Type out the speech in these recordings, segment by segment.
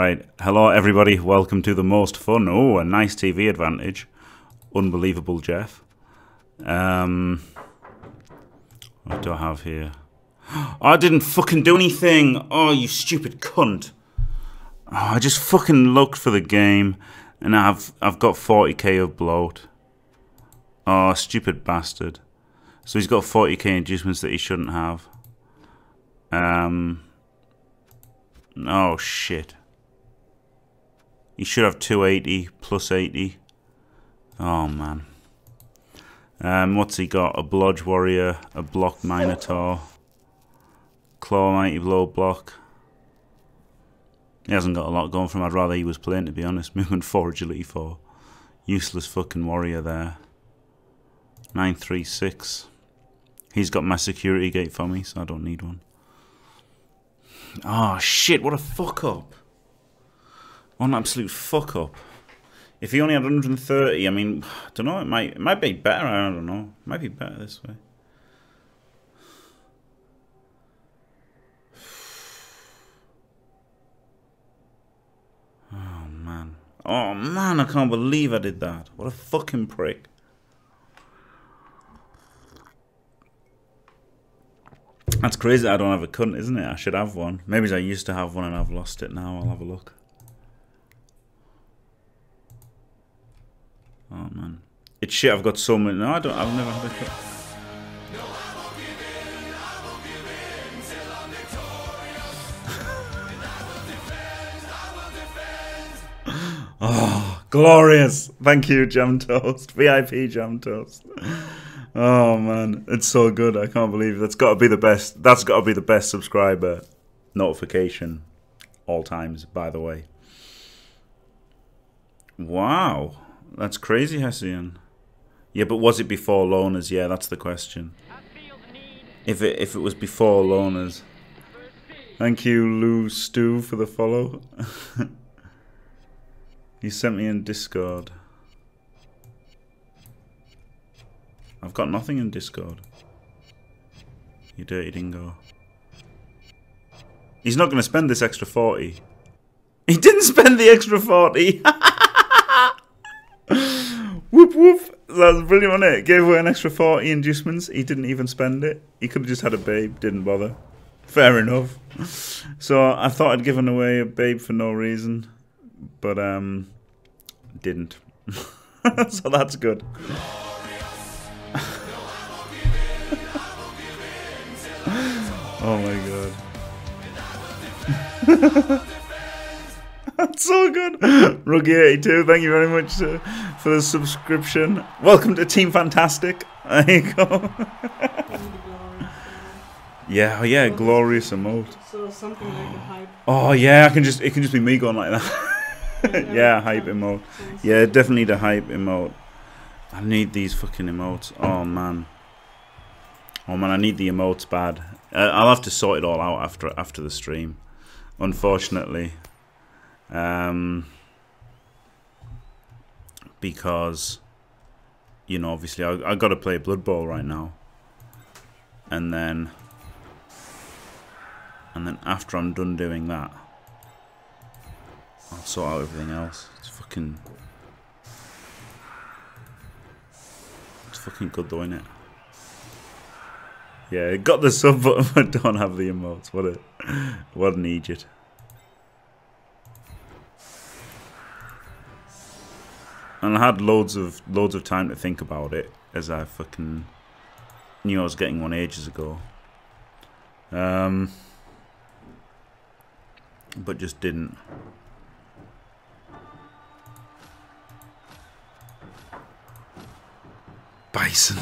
Right, hello everybody, welcome to the most fun. Oh, a nice TV advantage. Unbelievable, Jeff. What do I have here? Oh, I didn't fucking do anything! Oh, you stupid cunt. Oh, I just fucking looked for the game, and I've got 40k of bloat. Oh, stupid bastard. So he's got 40k inducements that he shouldn't have. Oh, shit. You should have 280 plus 80. Oh man. What's he got? A blodge warrior, a block minotaur, claw mighty blow block. He hasn't got a lot going for him. I'd rather he was playing, to be honest. Movement 4, agility 4. Useless fucking warrior there. 936. He's got my security gate for me, so I don't need one. Oh shit! What a fuck up. What an absolute fuck up. If he only had 130, I mean, I don't know, it might be better, I don't know. It might be better this way. Oh man. Oh man, I can't believe I did that. What a fucking prick. That's crazy that I don't have a cunt, isn't it? I should have one. Maybe I used to have one and I've lost it now, I'll have a look. Oh man, it's shit. I've got so many. No, I don't. I've never had a cunt. No, I won't give in. I won't give in till I'm victorious. And I will defend. I will defend. Oh, glorious! Thank you, Jam Toast. VIP Jam Toast. Oh man, it's so good. I can't believe it. That's got to be the best. That's got to be the best subscriber notification all times. By the way. Wow. That's crazy, Hessian. Yeah, but was it before Loners? Yeah, that's the question. If it was before Loners. Thank you, Lou Stew, for the follow. You sent me in Discord. I've got nothing in Discord. You dirty dingo. He's not going to spend this extra 40. He didn't spend the extra 40. Whoop whoop! That's brilliant, wasn't it? Gave away an extra 40 inducements. He didn't even spend it. He could have just had a babe. Didn't bother. Fair enough. So I thought I'd given away a babe for no reason, but didn't. So that's good. Oh my god. That's so good. Ruggy82, thank you very much for the subscription. Welcome to Team Fantastic. There you go. Yeah, oh yeah, glorious emote. So something like a hype. Oh yeah, it can just be me going like that. Yeah, hype emote. Yeah, definitely the hype emote. I need these fucking emotes. Oh man. Oh man, I need the emotes bad. I'll have to sort it all out after the stream. Unfortunately. Because, you know, obviously I got to play Blood Bowl right now, and then after I'm done doing that, I'll sort out everything else. It's fucking good though, isn't it? Yeah, it got the sub button, but don't have the emotes. What an idiot. And I had loads of time to think about it, as I fucking knew I was getting one ages ago. But just didn't. Bison.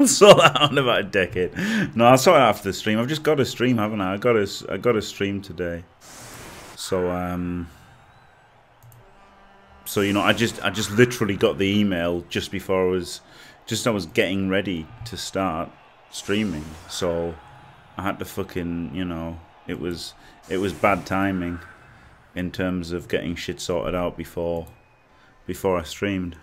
I saw that on about a decade. No, I saw it after the stream. I've just got a stream, haven't I? I got a stream today. So So you know, I just literally got the email just before I was getting ready to start streaming. So I had to fucking, you know, it was bad timing in terms of getting shit sorted out before I streamed.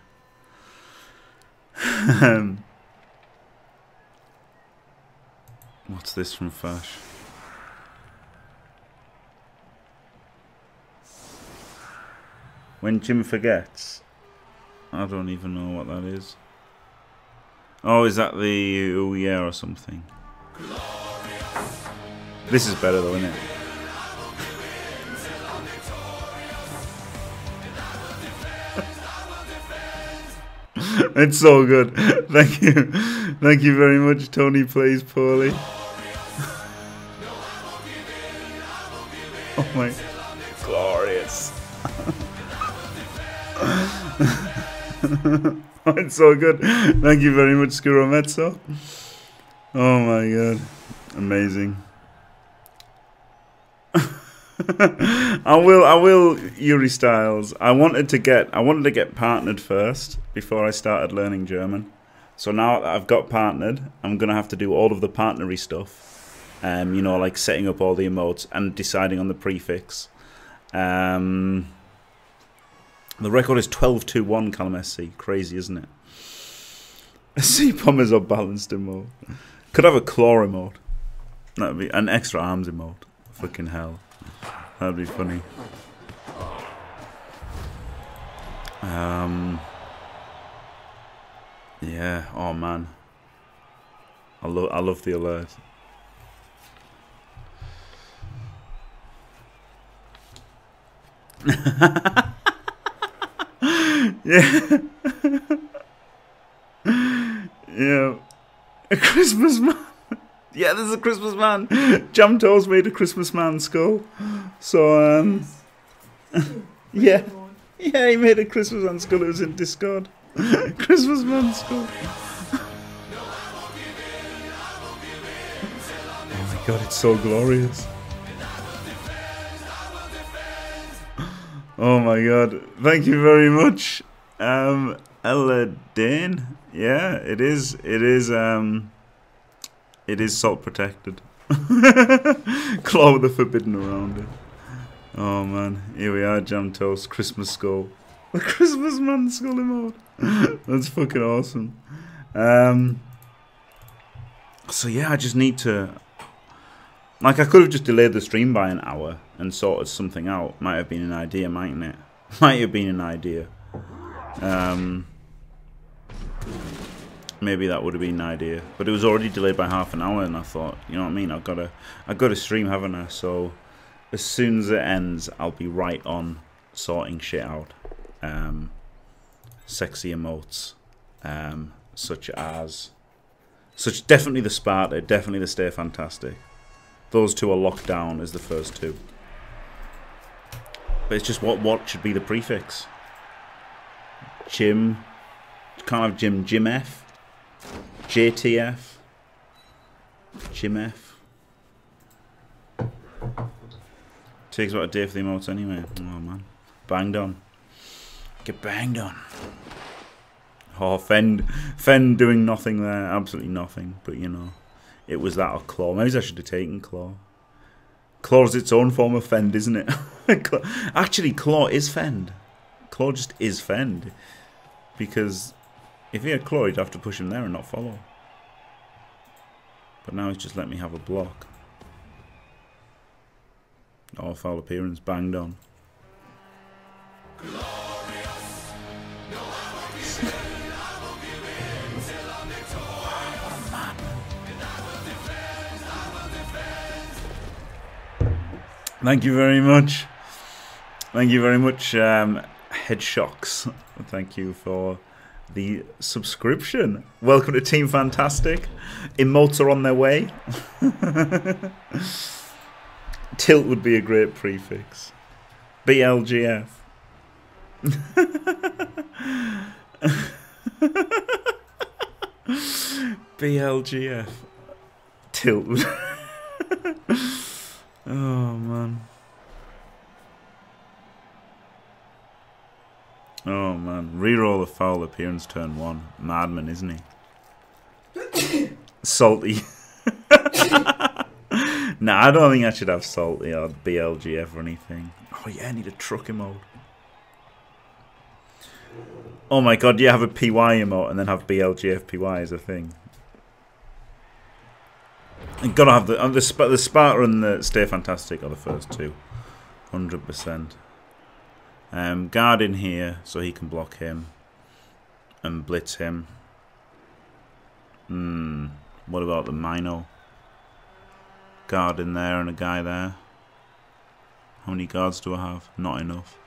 What's this from Fash? When Jim forgets. I don't even know what that is. Oh, is that the ooh yeah or something? This is better though, isn't it? It's so good. Thank you. Thank you very much. Tony plays poorly. Oh my. Glorious. It's so good. Thank you very much, Skuromezzo. Oh my god. Amazing. I will Yuri Styles. I wanted to get partnered first before I started learning German. So now that I've got partnered, I'm gonna have to do all of the partnery stuff. You know, like setting up all the emotes and deciding on the prefix. The record is 12-1 Callum SC. Crazy, isn't it? A C bomb is a balanced emote. Could have a claw emote. That'd be an extra arms emote. Fucking hell. That'd be funny. Yeah. Oh man. I love the alert. Yeah. Yeah. A Christmas man. Yeah, there's a Christmas man. Jam Toes made a Christmas man skull. So, yeah. Yeah, he made a Christmas man skull. It was in Discord. Christmas man skull. Oh my god, it's so glorious. Oh my god. Thank you very much. Ella Dane. Yeah, it is salt protected. Claw with the forbidden around it. Oh man, here we are, Jam Toast, Christmas skull. The Christmas man skull emote. That's fucking awesome. So yeah, I just need to... Like, I could have just delayed the stream by an hour and sorted something out. Might have been an idea, mightn't it? Might have been an idea. Maybe that would have been an idea, but it was already delayed by half an hour, and I thought, you know what I mean? I've got to stream, haven't I? So as soon as it ends, I'll be right on sorting shit out. Sexy emotes, such definitely the Sparta, definitely the Stay Fantastic. Those two are locked down as the first two, but it's just what should be the prefix. Jim, can't have Jim. Jim F. JTF, Jim F. Takes about a day for the emotes anyway. Oh man, banged on, get banged on. Oh, Fend doing nothing there, absolutely nothing. But you know, it was that or Claw. Maybe I should have taken Claw. Claw is its own form of Fend, isn't it? Actually, Claw is Fend. Claw just is Fend, because if he had Claw, he'd have to push him there and not follow. But now he's just let me have a block. Oh, foul appearance, banged on. Thank you very much. Thank you very much, Headshocks. Thank you for the subscription. Welcome to Team Fantastic. Emotes are on their way. Tilt would be a great prefix. BLGF. BLGF. Tilt would... Oh man. Oh man, reroll a foul appearance turn one. Madman, isn't he? Salty. Nah, I don't think I should have Salty or BLGF or anything. Oh yeah, I need a truck emote. Oh my god, yeah, have a PY emote and then have BLGF PY as a thing. You've got to have the Sparta and the Stay Fantastic are the first two. 100%. Guard in here so he can block him and blitz him. What about the Mino? Guard in there and a guy there. How many guards do I have? Not enough.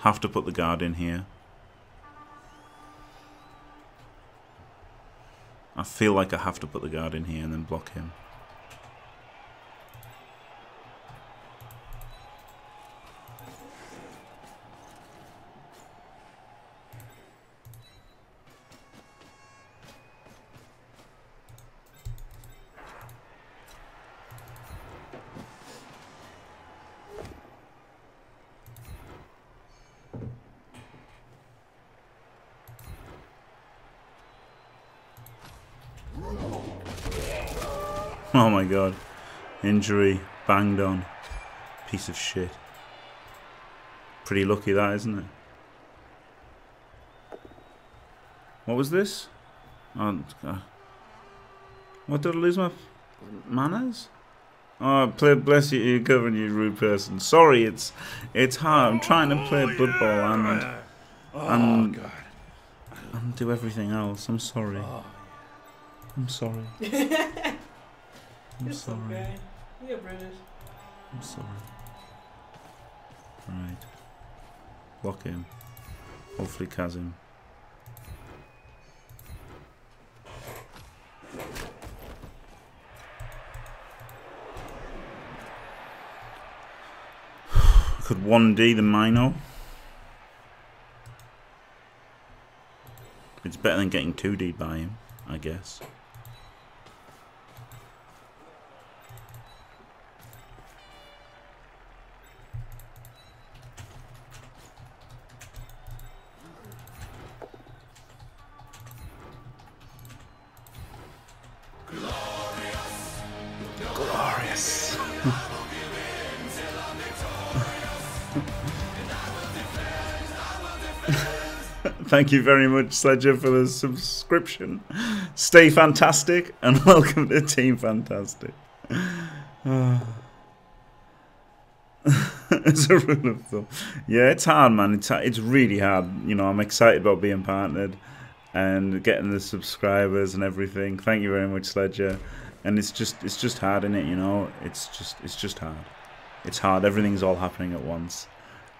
Have to put the guard in here. I feel like I have to put the guard in here and then block him. Oh my god. Injury. Banged on. Piece of shit. Pretty lucky that, isn't it? What was this? Oh, what, did I lose my manners? Oh, bless you, you governor, you rude person. Sorry, it's hard. I'm trying to play Blood Bowl and do everything else. I'm sorry. I'm sorry. I'm sorry. Okay. You're British. I'm sorry. Right. Lock him. Hopefully Kazim. Could 1D the Mino? It's better than getting 2D by him, I guess. Thank you very much, Sledger, for the subscription. Stay fantastic, and welcome to Team Fantastic. It's a rule of thumb. Yeah, it's hard, man. It's really hard. You know, I'm excited about being partnered and getting the subscribers and everything. Thank you very much, Sledger. And it's just hard, isn't it? You know, it's just hard. It's hard. Everything's all happening at once.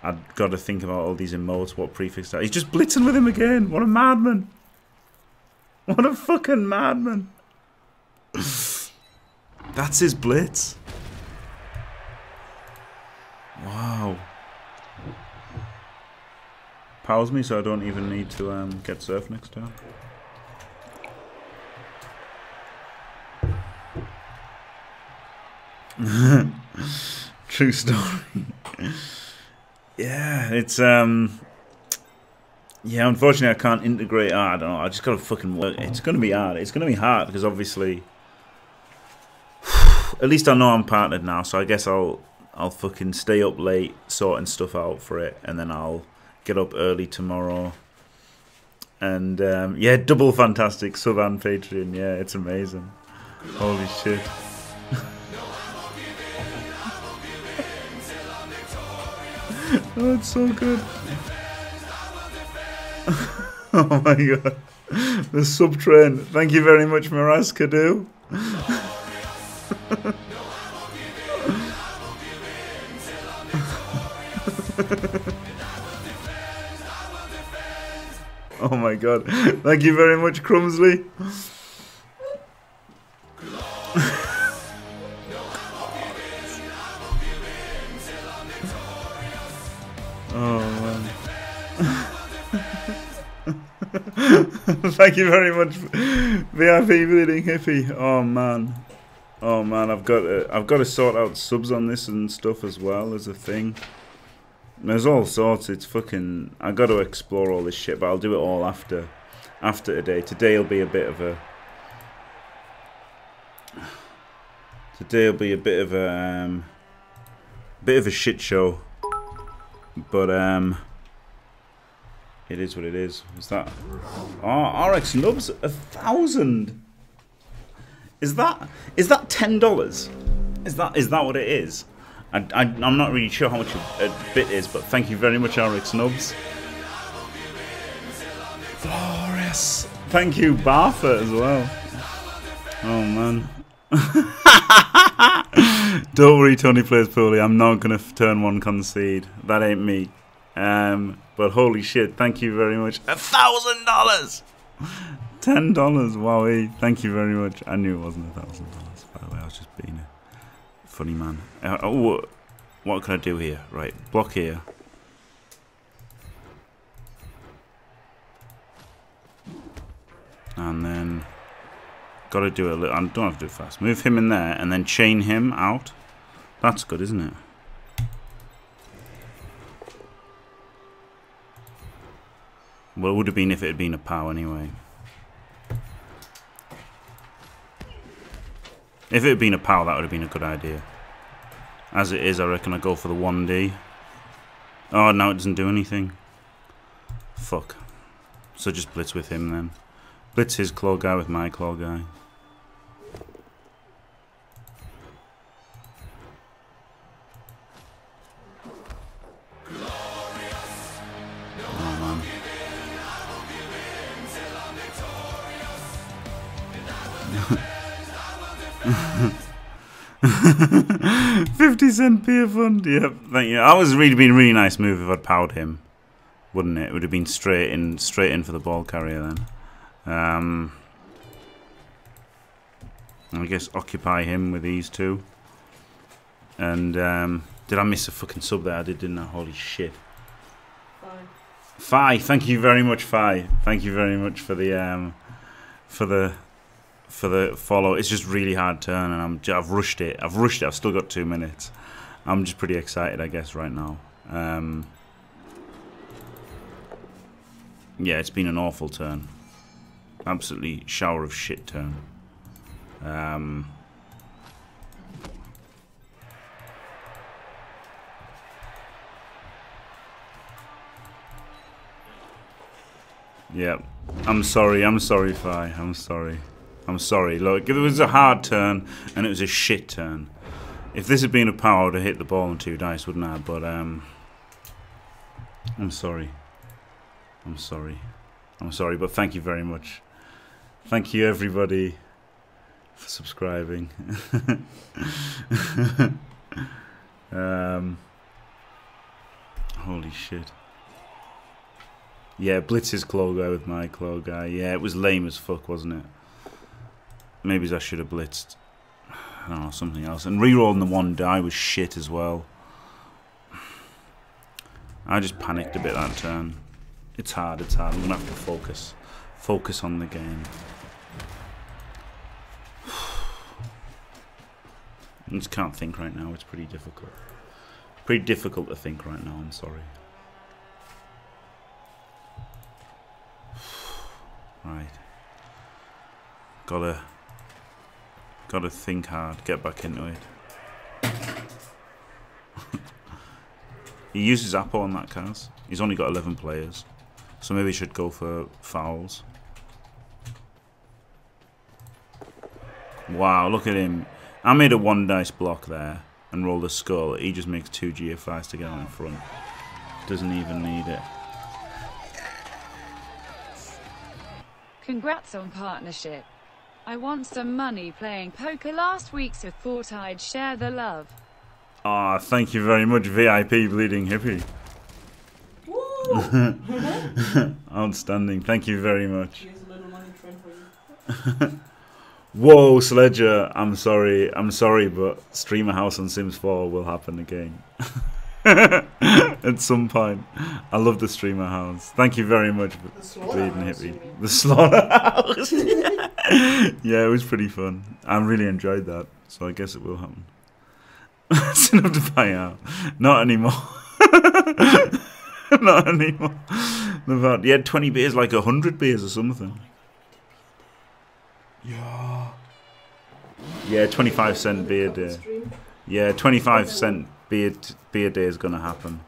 I've got to think about all these emotes, what prefix that. He's just blitzing with him again. What a madman. What a fucking madman. That's his blitz. Wow. Powers me so I don't even need to get surf next turn. True story. Yeah, it's yeah, unfortunately I can't integrate. I don't know, I just gotta fucking work. It's gonna be hard. It's gonna be hard because obviously at least I know I'm partnered now, so I guess I'll fucking stay up late sorting stuff out for it, and then I'll get up early tomorrow. And yeah, double fantastic sub and Patreon, yeah, it's amazing. Holy shit. Oh, it's so good. Oh my god. The sub train. Thank you very much, Miraz Kadu. Oh my god. Thank you very much, Crumsley. Thank you very much, VIP Bleeding Hippie. Oh man, I've got to sort out subs on this and stuff as well as a thing. There's all sorts. It's fucking. I got to explore all this shit, but I'll do it all after today. Today'll be a bit of a bit of a shit show, but It is what it is. What's that? Oh, RX Nubs, 1,000. Is that $10? Is that what it is? I'm not really sure how much a bit is, but thank you very much, RX Nubs. Boris! Thank you, Barfa, as well. Oh, man. Don't worry, Tony plays poorly. I'm not going to turn one concede. That ain't me. But holy shit, thank you very much. $1,000! $10, wowie. Thank you very much. I knew it wasn't $1,000, by the way. I was just being a funny man. Oh, what can I do here? Right, block here. And then... got to do it a little... I don't have to do it fast. Move him in there and then chain him out. That's good, isn't it? Well, it would have been if it had been a POW anyway. If it had been a POW, that would have been a good idea. As it is, I reckon I go for the 1D. Oh, now it doesn't do anything. Fuck. So just blitz with him then. Blitz his claw guy with my claw guy. Oh, man. $50 peer fund. Yep, thank you. That was really been a really nice move if I'd powered him, wouldn't it? It would have been straight in for the ball carrier then. I guess occupy him with these two. And did I miss a fucking sub there? I did, didn't I? Holy shit. Fi, thank you very much, Fi. Thank you very much for the follow. It's just really hard turn, and I've rushed it. I've still got 2 minutes. I'm just pretty excited, I guess, right now. Yeah, it's been an awful turn. Absolutely shower of shit turn. Yeah, I'm sorry, Fi. I'm sorry. Look, it was a hard turn and it was a shit turn. If this had been a power, I would have hit the ball and 2 dice, wouldn't I? But I'm sorry, but thank you very much. Thank you, everybody, for subscribing. Holy shit. Yeah, Blitz's claw guy with my claw guy. Yeah, it was lame as fuck, wasn't it? Maybe I should have blitzed. I don't know, something else. And re-rolling the 1 die was shit as well. I just panicked a bit that turn. It's hard. I'm going to have to focus. Focus on the game. I just can't think right now. It's pretty difficult. Pretty difficult to think right now. I'm sorry. Right. Gotta think hard. Get back into it. He uses Apple on that Kaz. He's only got 11 players. So maybe he should go for fouls. Wow, look at him. I made a 1 dice block there and rolled a skull. He just makes 2 GFIs to get on in front. Doesn't even need it. Congrats on partnership. I won some money playing poker last week, so thought I'd share the love. Ah, thank you very much, VIP Bleeding Hippie. Outstanding, thank you very much. Here's a little money trend for you. Whoa, Sledger, I'm sorry, but Streamer House on Sims 4 will happen again. At some point. I love the Streamer House. Thank you very much, Bleeding Hippie. The Slaughterhouse. Yeah, it was pretty fun. I really enjoyed that, so I guess it will happen. That's enough to buy out. Not anymore. Not anymore. Yeah, 20 beers, like 100 beers or something. Yeah. Yeah, 25-cent beer day. Yeah, 25-cent beer day is gonna happen.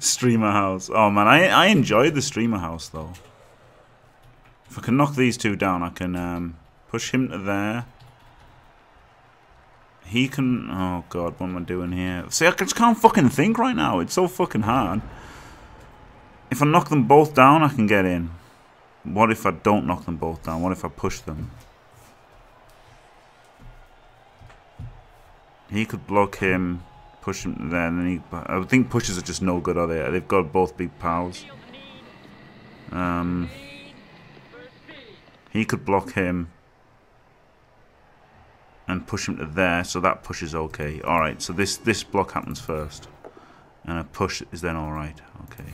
Streamer House. Oh man, I enjoyed the Streamer House though. If I can knock these two down, I can push him to there. He can... Oh, God, what am I doing here? See, I just can't fucking think right now. It's so fucking hard. If I knock them both down, I can get in. What if I don't knock them both down? What if I push them? He could block him, push him there, and then he... I think pushes are just no good, are they? They've got both big pals. He could block him and push him to there, so that push is okay. Alright, so this block happens first. And a push is then alright. Okay.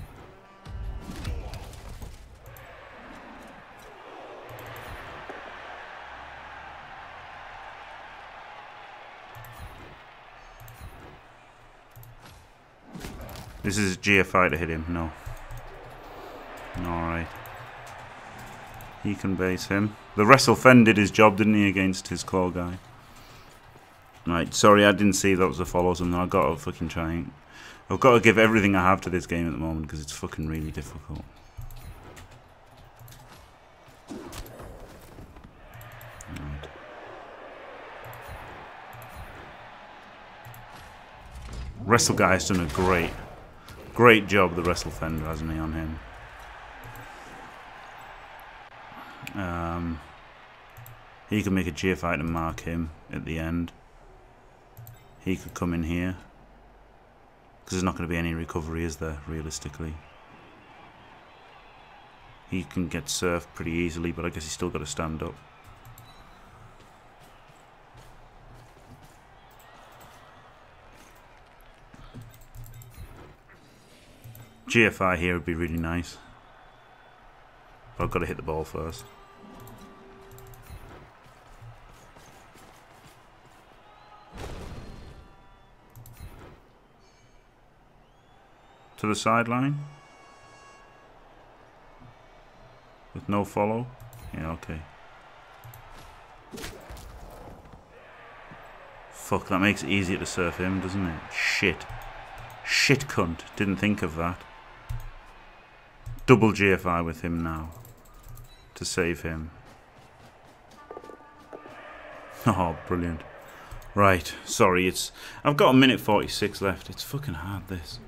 This is GFI to hit him, no. Alright. He can base him. The WrestleFen did his job, didn't he, against his claw guy? Right, sorry, I didn't see that was a follow something. I've got to fucking try and... I've got to give everything I have to this game at the moment because it's fucking really difficult. Right. Wrestle guy has done a great job, the WrestleFender, hasn't he, on him? He could make a GFI to mark him at the end. He could come in here. Because there's not going to be any recovery, is there, realistically? He can get surfed pretty easily, but I guess he's still got to stand up. GFI here would be really nice. But I've got to hit the ball first. To the sideline with no follow. Yeah, okay. Fuck, that makes it easier to surf him, doesn't it? Shit cunt, didn't think of that. Double GFI with him now to save him. Oh, brilliant. Right, sorry, it's I've got a minute 46 left. It's fucking hard, this.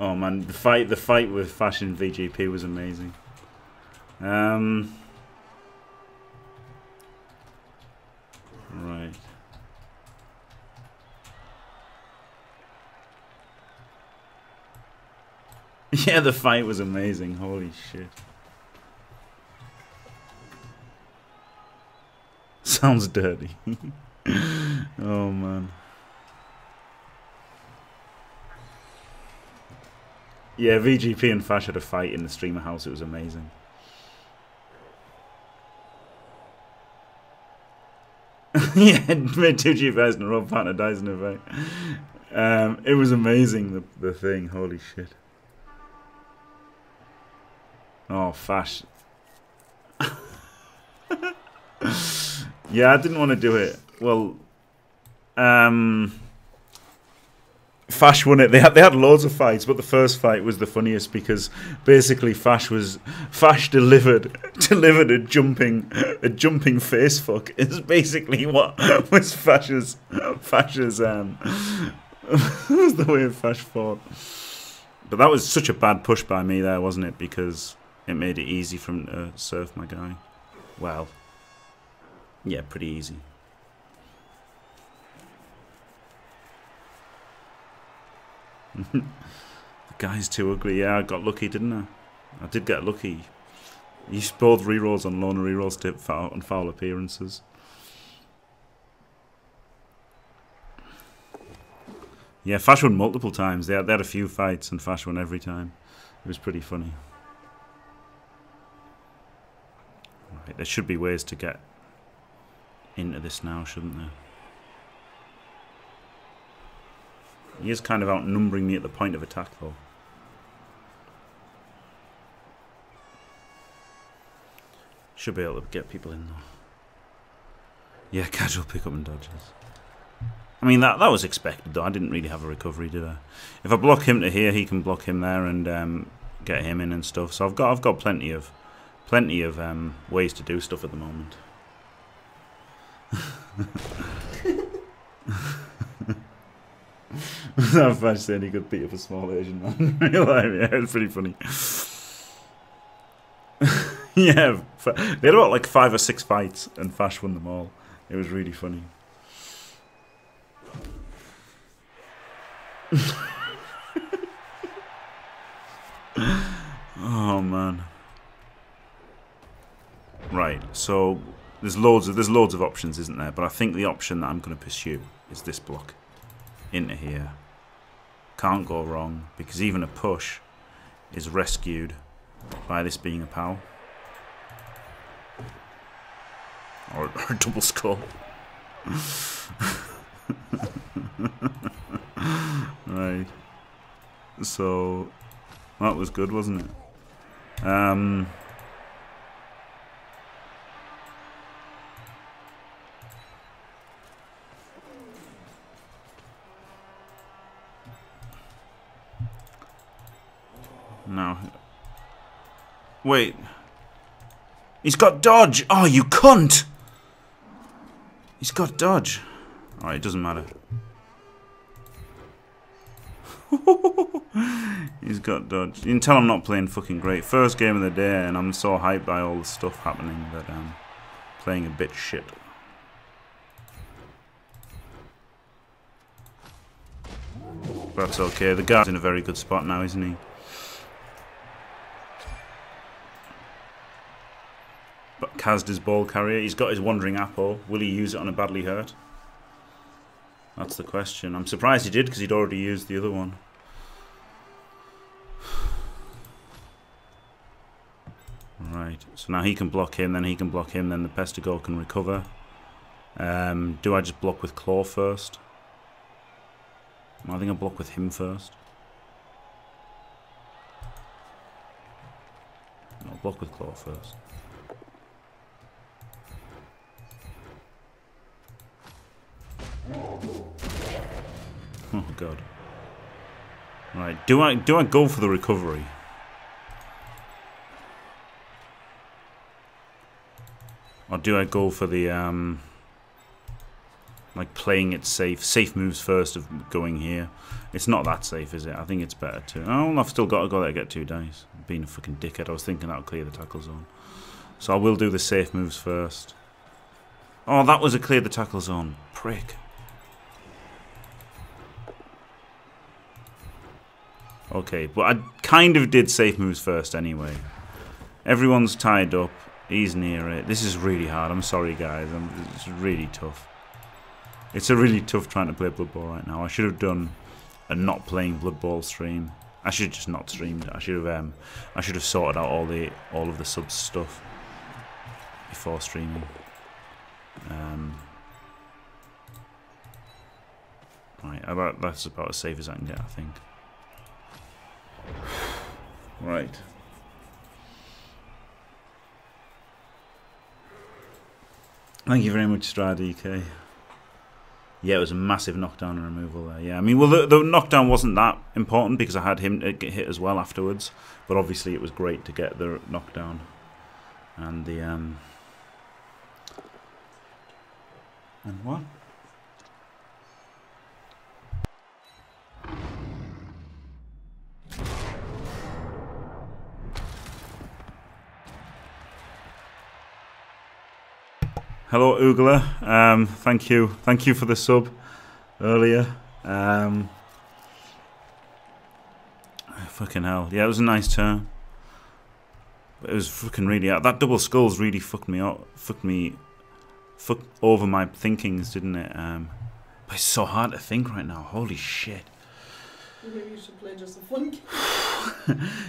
Oh man, the fight with Fashion VGP was amazing. Right. Yeah, the fight was amazing. Holy shit. Sounds dirty. Oh man. Yeah, VGP and Fash had a fight in the streamer house. It was amazing. Yeah, made two GFIs in a row, partner dies in a fight. It was amazing, the thing. Holy shit. Oh, Fash. Yeah, I didn't want to do it. Well, Fash won it. They had loads of fights, but the first fight was the funniest because basically Fash delivered a jumping face fuck is basically what was Fash's was the way Fash fought. But that was such a bad push by me there, wasn't it? Because it made it easy for him to surf my guy. Well, yeah, pretty easy. The guy's too ugly. Yeah, I got lucky, didn't I? I did get lucky. Used both rerolls on loan and rerolls to foul and foul appearances. Yeah, Fash won multiple times. They had a few fights and Fash won every time. It was pretty funny. Right, there should be ways to get into this now, shouldn't there? He is kind of outnumbering me at the point of attack, though. Should be able to get people in, though. Yeah, casual pickup and dodges. I mean, that was expected, though. I didn't really have a recovery, did I? If I block him to here, he can block him there and get him in and stuff. So I've got plenty of ways to do stuff at the moment. That fast saying he could beat up a small Asian man in real life. Yeah, it's pretty funny. Yeah, they had about like 5 or 6 fights, and Fash won them all. It was really funny. Oh man! Right, so there's loads of options, isn't there? But I think the option that I'm going to pursue is this block into here. Can't go wrong, because even a push is rescued by this being a pal. Or a double skull. Right. So that was good, wasn't it? No. Wait. He's got dodge! Oh, you cunt! He's got dodge. Alright, it doesn't matter. He's got dodge. You can tell I'm not playing fucking great. First game of the day, and I'm so hyped by all the stuff happening that I'm playing a bit shit. That's okay. The guard's in a very good spot now, isn't he? But Kazda's ball carrier. He's got his wandering apple. Will he use it on a badly hurt? That's the question. I'm surprised he did, because he'd already used the other one. Right. So now he can block him, then he can block him, then the Pestigo can recover. Do I just block with Claw first? I think I'll block with him first. I'll block with Claw first. Oh god. Right, do I go for the recovery? Or do I go for the like playing it safe? Safe moves first of going here. It's not that safe, is it? I think it's better to. Oh, I've still got to go there to get 2 dice. Being a fucking dickhead, I was thinking that'll clear the tackle zone. So I will do the safe moves first. Oh, that was a clear the tackle zone. Prick. Okay, but I kind of did safe moves first anyway. Everyone's tied up. He's near it. This is really hard. I'm sorry, guys. It's really tough. It's a really tough trying to play Blood Bowl right now. I should have done a not playing Blood Bowl stream. I should have just not streamed. I should have sorted out all of the subs stuff before streaming. Right, that's about as safe as I can get, I think. Right. Thank you very much, StradiK. Yeah, it was a massive knockdown and removal there. Yeah, I mean, well, the knockdown wasn't that important because I had him get hit as well afterwards. But obviously, it was great to get the knockdown and the and what? Hello, Oogler. Thank you for the sub earlier. Fucking hell, yeah, it was a nice turn. But it was fucking really out. That double skulls really fucked me up. Fucked over my thinkings, didn't it? But it's so hard to think right now. Holy shit. Maybe you should play just a fun game.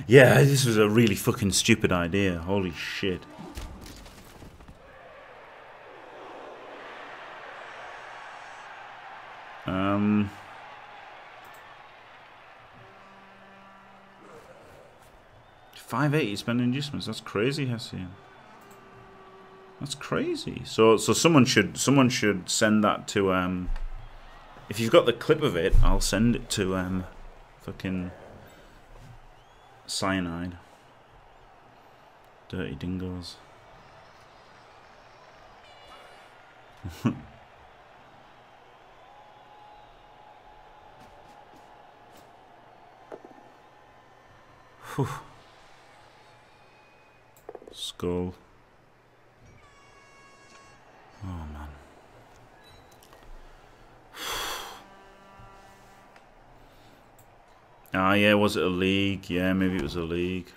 Yeah, this was a really fucking stupid idea. Holy shit. $5.80 spending inducements. That's crazy, Hessian. That's crazy. So someone should send that to if you've got the clip of it, I'll send it to fucking Cyanide. Dirty dingoes. Whew. Skull. Oh man. Ah yeah, was it a league? Yeah, maybe it was a league.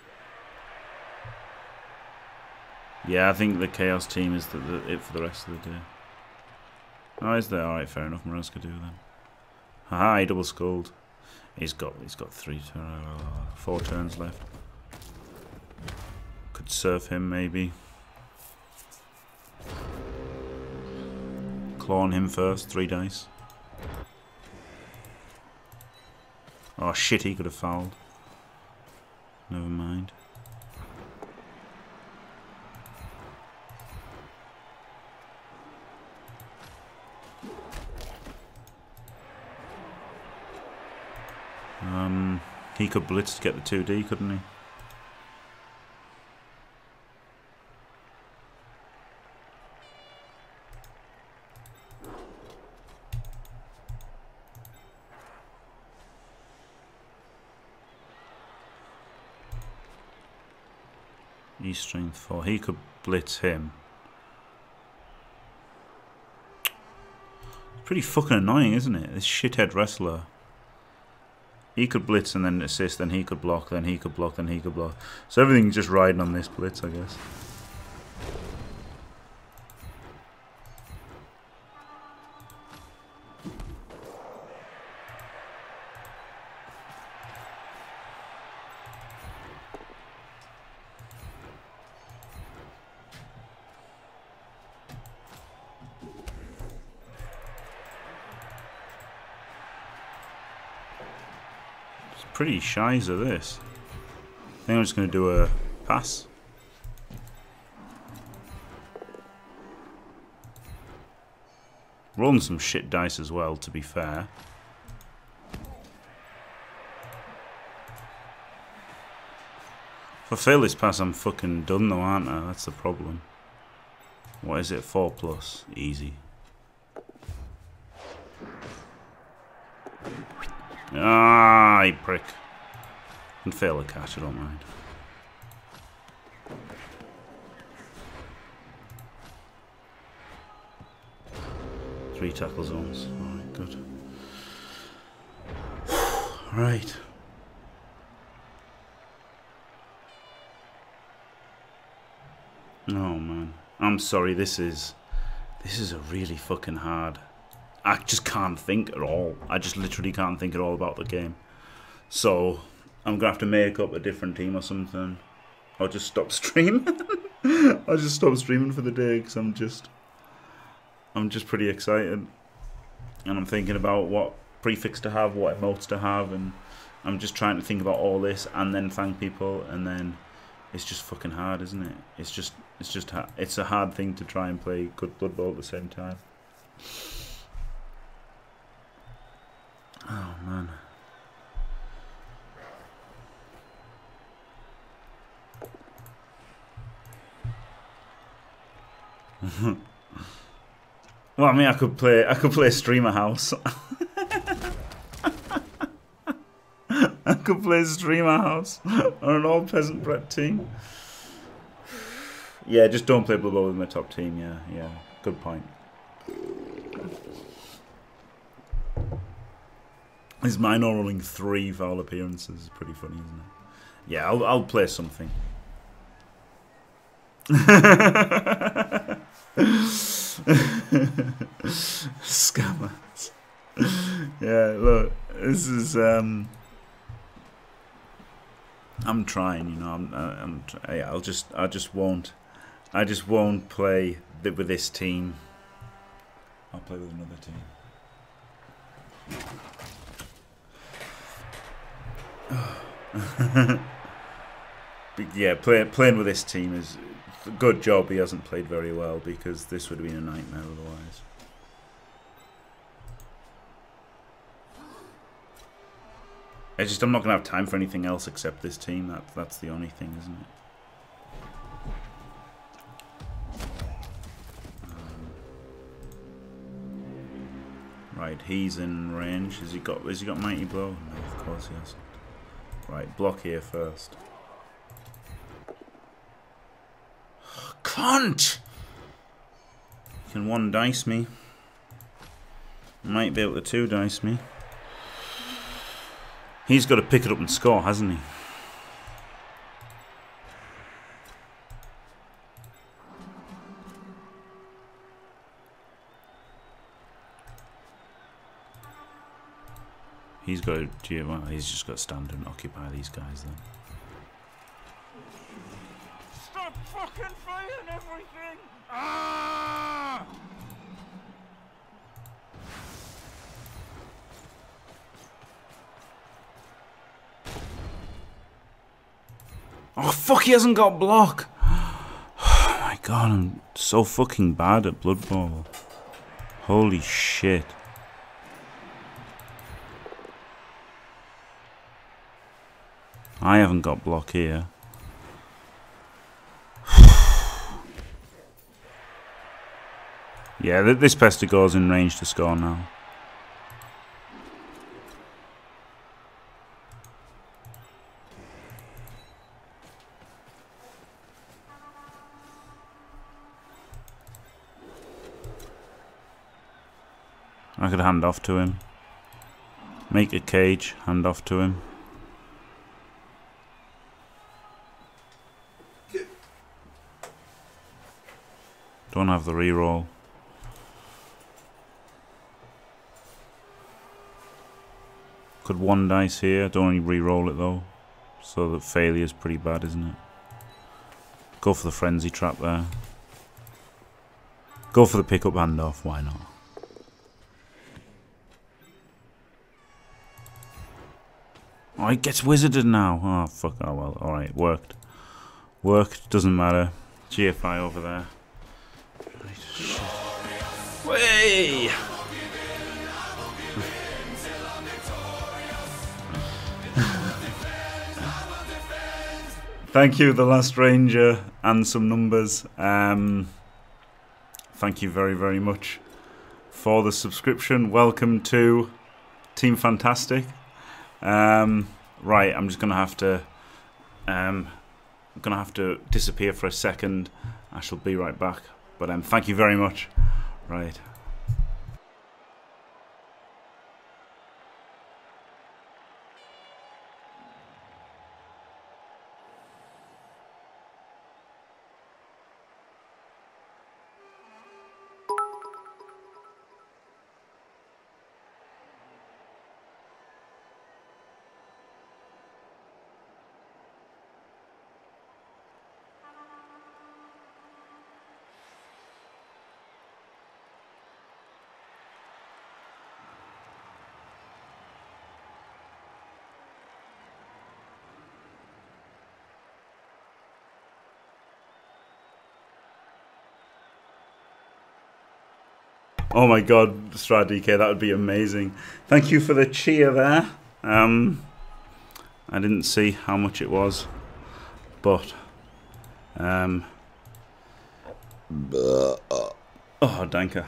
Yeah, I think the Chaos team is it for the rest of the day. Oh, is there? Alright, fair enough. What else could do then? Haha, he double skulled. He's got 4 turns left. Could surf him maybe. Claw on him first, 3 dice. Oh shit, he could have fouled. Never mind. He could blitz to get the 2D, couldn't he? He's strength 4. He could blitz him. It's pretty fucking annoying, isn't it? This shithead wrestler. He could blitz and then assist, then he could block, then he could block, then he could block. So everything's just riding on this blitz, I guess. Pretty shies of this. I think I'm just going to do a pass. Rolling some shit dice as well, to be fair. If I fail this pass, I'm fucking done though, aren't I? That's the problem. What is it? 4+. Easy. Ah, you prick. And fail a catch, I don't mind. Three tackle zones. Alright, good. Right. Oh man. I'm sorry, this is a really fucking hard. I just can't think at all. I just literally can't think at all about the game. So I'm going to have to make up a different team or something. I'll just stop streaming. I'll just stop streaming for the day because I'm just pretty excited. And I'm thinking about what prefix to have, what emotes to have. And I'm just trying to think about all this and then thank people. And then it's just fucking hard, isn't it? It's a hard thing to try and play good Blood Bowl at the same time. Oh man. Well, I mean, I could play Streamer House. I could play Streamer House on an all peasant Brett team. Yeah, just don't play Blood Bowl with my top team. Yeah. Good point. His minor rolling 3 foul appearances is pretty funny, isn't it? Yeah, I'll play something. Scammers. Yeah, look, this is I'm trying, you know. I just won't play with this team. I'll play with another team. But yeah, playing with this team is a good job. He hasn't played very well because this would have been a nightmare otherwise. I'm not gonna have time for anything else except this team. That's the only thing, isn't it? Right, he's in range. Has he got? Mighty blow? No, of course he hasn't. Right, block here first. Cunt! You can one dice me. Might be able to two dice me. He's got to pick it up and score, hasn't he? He's got to, well, he's just got to stand and occupy these guys then. Stop fucking fighting everything! Ah! Oh fuck, he hasn't got block! Oh my god, I'm so fucking bad at Blood Bowl. Holy shit. I haven't got block here. Yeah, this pester goes in range to score now. I could hand off to him. Make a cage, hand off to him. Don't have the reroll. Could one dice here, don't only reroll it though. So that failure's pretty bad, isn't it? Go for the frenzy trap there. Go for the pickup handoff, why not? Oh, he gets wizarded now. Oh fuck, oh well, alright, worked. Worked, doesn't matter. GFI over there. Way! Thank you, The Last Ranger, and some numbers. Thank you very, very much for the subscription. Welcome to Team Fantastic. Right, I'm just gonna have to, I'm gonna have to disappear for a second. I shall be right back. But thank you very much. Right. Oh my god, StradDK, that would be amazing. Thank you for the cheer there. I didn't see how much it was, but oh, Danker.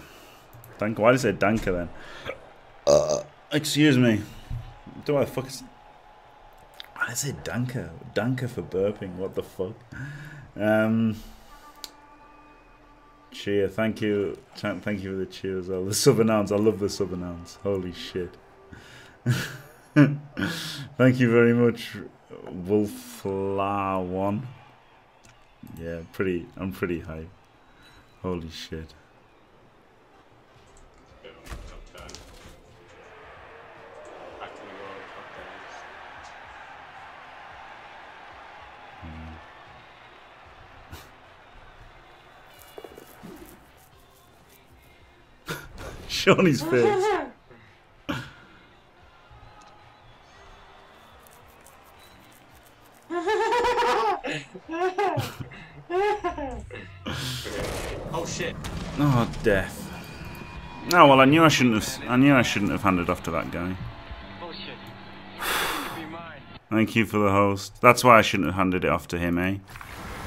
Danker, why did I say Danker then? Excuse me. Do I fuck? Why did I say Danker? Danker for burping, what the fuck? Cheer, thank you. Thank you for the cheer as well. The sub-announce, I love the sub-announce. Holy shit. Thank you very much, Wolfla1. Yeah, I'm pretty hyped. Holy shit. On his face. Oh shit. Oh death. No, well, I knew I shouldn't have handed off to that guy. Oh shit. Thank you for the host. That's why I shouldn't have handed it off to him, eh?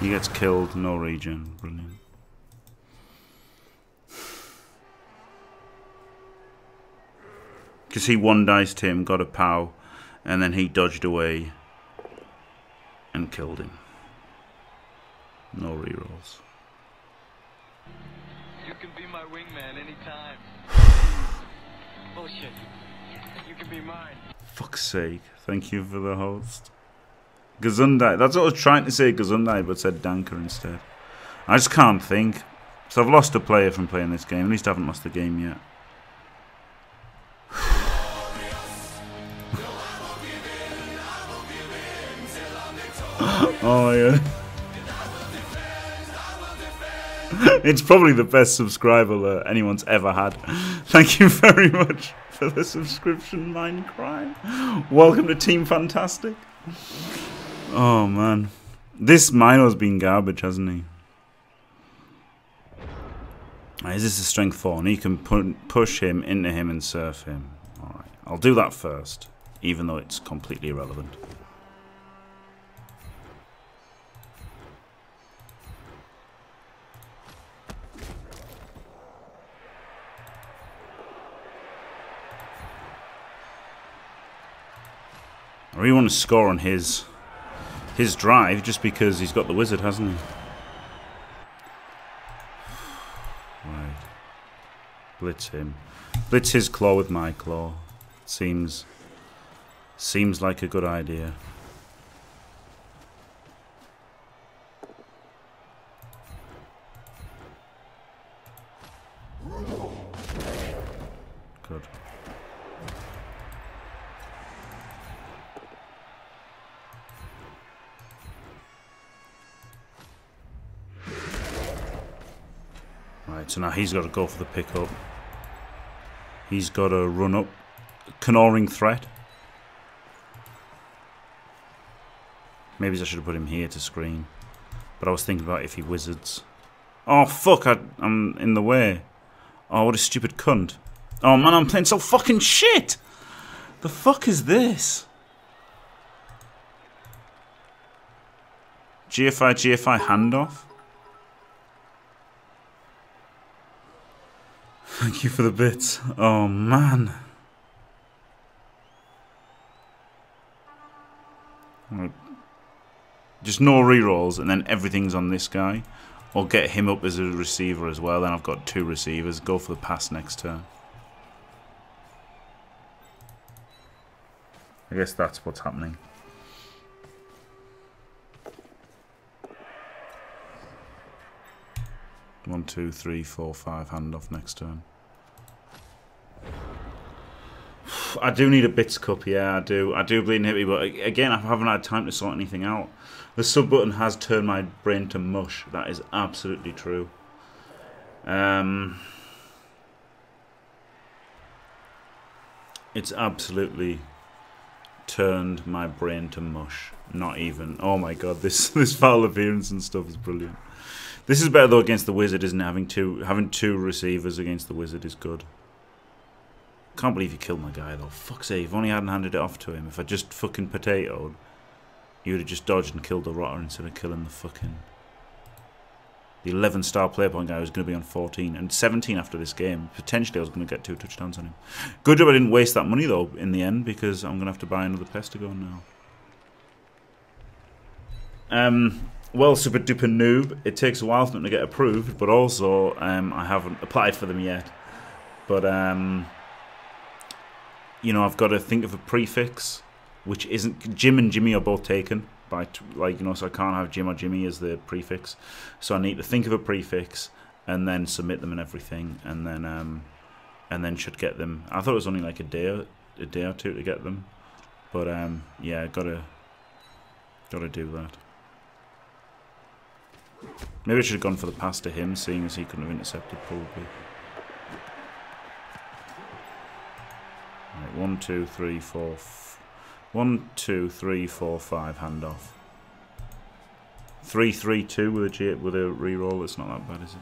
He gets killed, no regen. Brilliant. Because he one-diced him, got a pow, and then he dodged away killed him. No rerolls. You can be my wingman anytime. Bullshit. You can be mine. Fuck's sake. Thank you for the host. Gesundheit. That's what I was trying to say, Gesundheit, but said Danker instead. I just can't think. So I've lost a player from playing this game. At least I haven't lost the game yet. Oh, yeah. It's probably the best subscriber that anyone's ever had. Thank you very much for the subscription, Minecry. Welcome to Team Fantastic. Oh, man. This Milo's been garbage, hasn't he? Is this a strength 4? And he can push him into him and surf him. Alright, I'll do that first, even though it's completely irrelevant. I really want to score on his drive just because he's got the wizard, hasn't he? Right. Blitz him. Blitz his claw with my claw. Seems like a good idea. Good. So now he's got to go for the pickup. He's got to run up. Canoring threat. Maybe I should have put him here to screen. But I was thinking about if he wizards. Oh, fuck, I'm in the way. Oh, what a stupid cunt. Oh, man, I'm playing so fucking shit. The fuck is this? GFI, GFI handoff. Thank you for the bits. Oh, man. Just no rerolls, and then everything's on this guy. Or get him up as a receiver as well. Then I've got two receivers. Go for the pass next turn. I guess that's what's happening. One, two, three, four, five, handoff next turn. I do need a bits cup, yeah, I do. I do bleed and hippie, but again, I haven't had time to sort anything out. The sub button has turned my brain to mush. That is absolutely true. It's absolutely turned my brain to mush. Not even. Oh my god, this foul appearance and stuff is brilliant. This is better though against the wizard, isn't it? Having two receivers against the wizard is good. Can't believe you killed my guy though. Fuck's sake, if only I hadn't handed it off to him. If I just fucking potatoed, you would have just dodged and killed the rotter instead of killing the fucking... The 11-star player point guy was going to be on 14 and 17 after this game. Potentially I was going to get 2 touchdowns on him. Good job I didn't waste that money though in the end because I'm going to have to buy another Pestagon now. Well, super duper noob. It takes a while for them to get approved, but also I haven't applied for them yet. But you know, I've got to think of a prefix, which isn't Jim and Jimmy are both taken by so I can't have Jim or Jimmy as the prefix. So I need to think of a prefix and then submit them and everything, and then should get them. I thought it was only like a day or two to get them, but yeah, gotta do that. Maybe I should have gone for the pass to him, seeing as he couldn't have intercepted, probably. Right, 1, 2, 3, 4, 5 handoff. 3, 3, 2 with a reroll. It's not that bad, is it?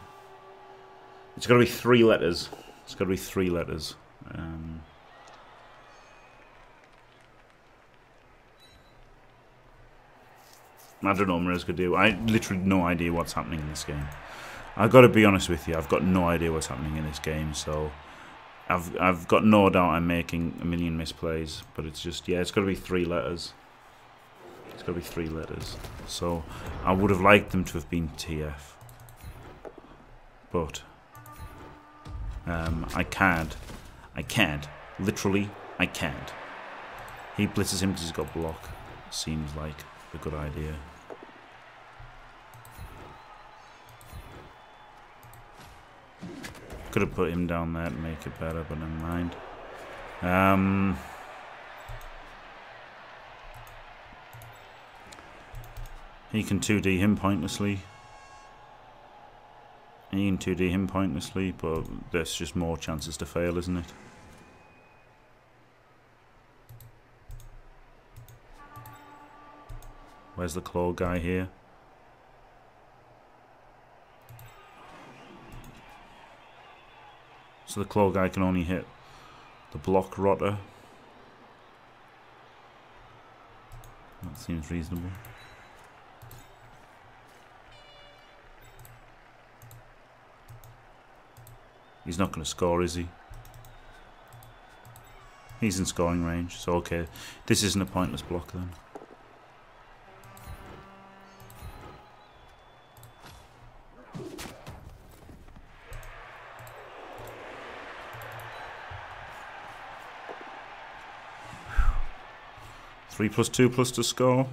It's got to be 3 letters. It's got to be 3 letters. I don't know what Mirez could do. I literally no idea what's happening in this game. I've got to be honest with you. I've got no idea what's happening in this game. So I've got no doubt I'm making a million misplays. But it's just, yeah, it's got to be 3 letters. It's got to be 3 letters. So I would have liked them to have been TF. But I can't. I can't. Literally, I can't. He blitzes him because he's got block. Seems like a good idea. Could have put him down there to make it better, but never mind. He can 2D him pointlessly. He can 2D him pointlessly, but there's just more chances to fail, isn't it? Where's the claw guy here? So the claw guy can only hit the block rotter. That seems reasonable. He's not going to score, is he? He's in scoring range, so okay. This isn't a pointless block then. Whew. 3 plus 2 plus to score.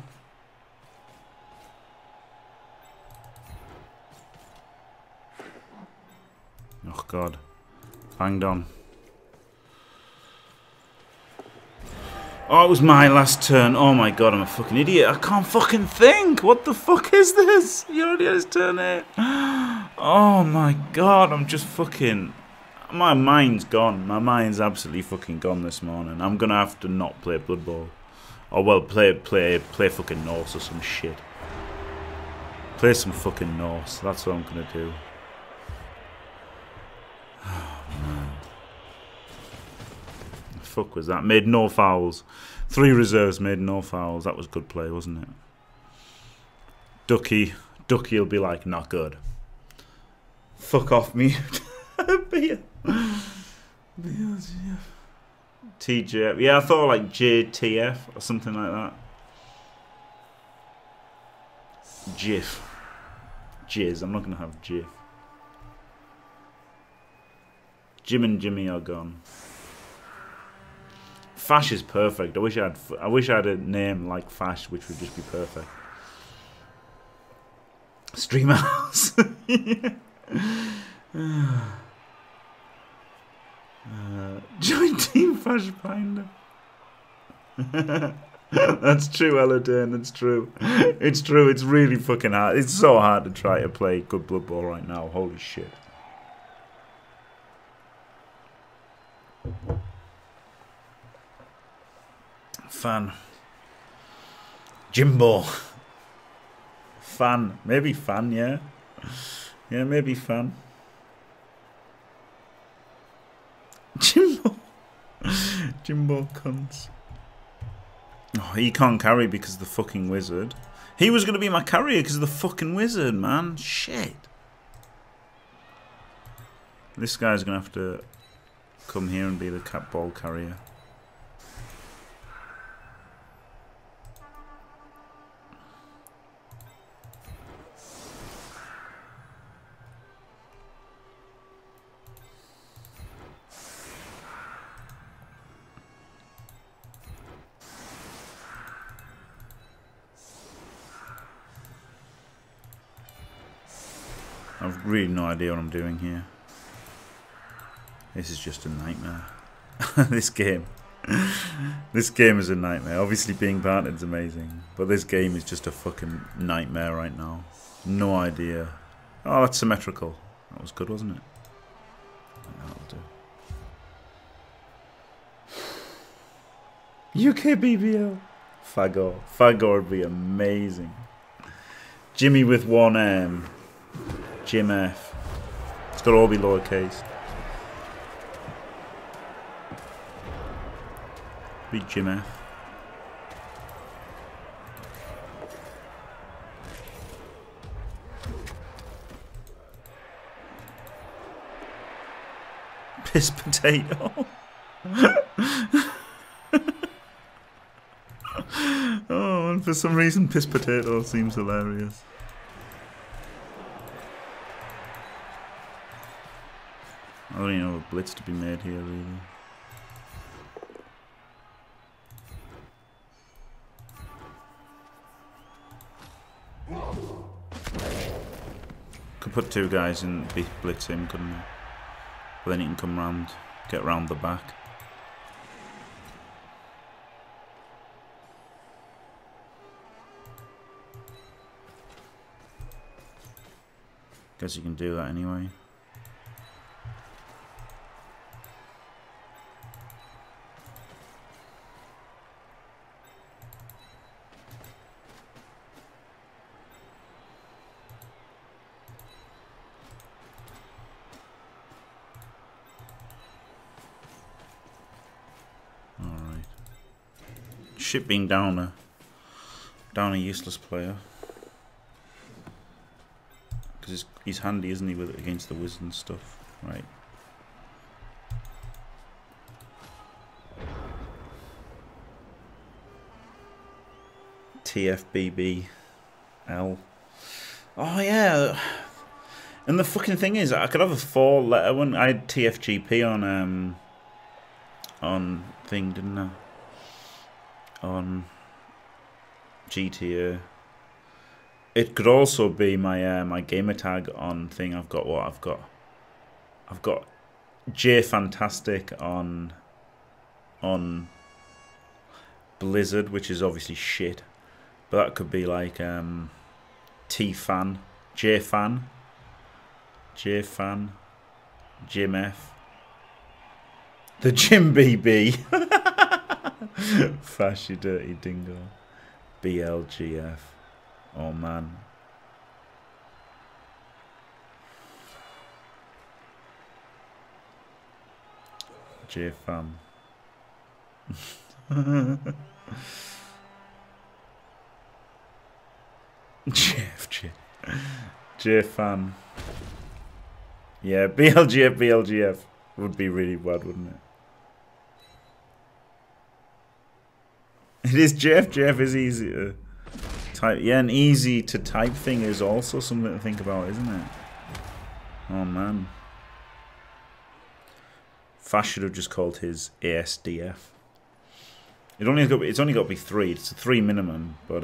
Oh God. Banged on. Oh, it was my last turn. Oh my God, I'm a fucking idiot. I can't fucking think. What the fuck is this? You already had his turn 8. Oh my God, I'm just fucking... My mind's gone. My mind's absolutely fucking gone this morning. I'm gonna have to not play Blood Bowl. Or well, play fucking Norse or some shit. Play some fucking Norse. That's what I'm gonna do. Fuck was that? Made no fouls. 3 reserves made no fouls. That was good play, wasn't it? Ducky. Ducky will be like, not good. Fuck off, mute. TJF. Yeah, I thought like JTF or something like that. Jif. Jizz. I'm not going to have Jif. Jim and Jimmy are gone. Fash is perfect. I wish I had a name like Fash, which would just be perfect. Stream house. Join Team Fash Binder. That's true, Elodane. That's true. It's true. It's really fucking hard. It's so hard to try to play good Blood Bowl right now. Holy shit. Fan. Jimbo. Fan. Maybe Fan, yeah. Yeah, maybe Fan. Jimbo. Jimbo cunts. Oh, he can't carry because of the fucking wizard. He was going to be my carrier because of the fucking wizard, man. Shit. This guy's going to have to come here and be the cat ball carrier. I've really no idea what I'm doing here. This is just a nightmare. This game. This game is a nightmare. Obviously being partnered is amazing. But this game is just a fucking nightmare right now. No idea. Oh, that's symmetrical. That was good, wasn't it? That'll do. UK BBL. Fagor. Fagor would be amazing. Jimmy with one M. Jim F. It's got to all be lowercase. Be Jim F. Piss potato. Oh, For some reason, piss potato seems hilarious. I don't even know a blitz to be made here, really. Could put two guys in, blitz him, couldn't I? But then he can come round, get round the back. Guess you can do that anyway. Alright. Shit being down a useless player. He's handy, isn't he, with it against the wizard and stuff, right? TFBBL. Oh yeah, and the fucking thing is, I could have a four-letter one. I had TFGP on thing, didn't I? On GTA. It could also be my my gamer tag on thing. I've got what I've got. I've got J Fantastic on Blizzard, which is obviously shit. But that could be like T Fan, J Fan, J Fan, Jim F, the Jim BB, Fash you dirty dingo, BLGF. Oh man. JFM. JFG. JFM. Yeah, BLGF, BLGF would be really bad, wouldn't it? It is JFGF is easier. Type, yeah, an easy to type thing is also something to think about, isn't it? Oh man. Fash should have just called his ASDF. It's only got to be three. It's a three minimum, but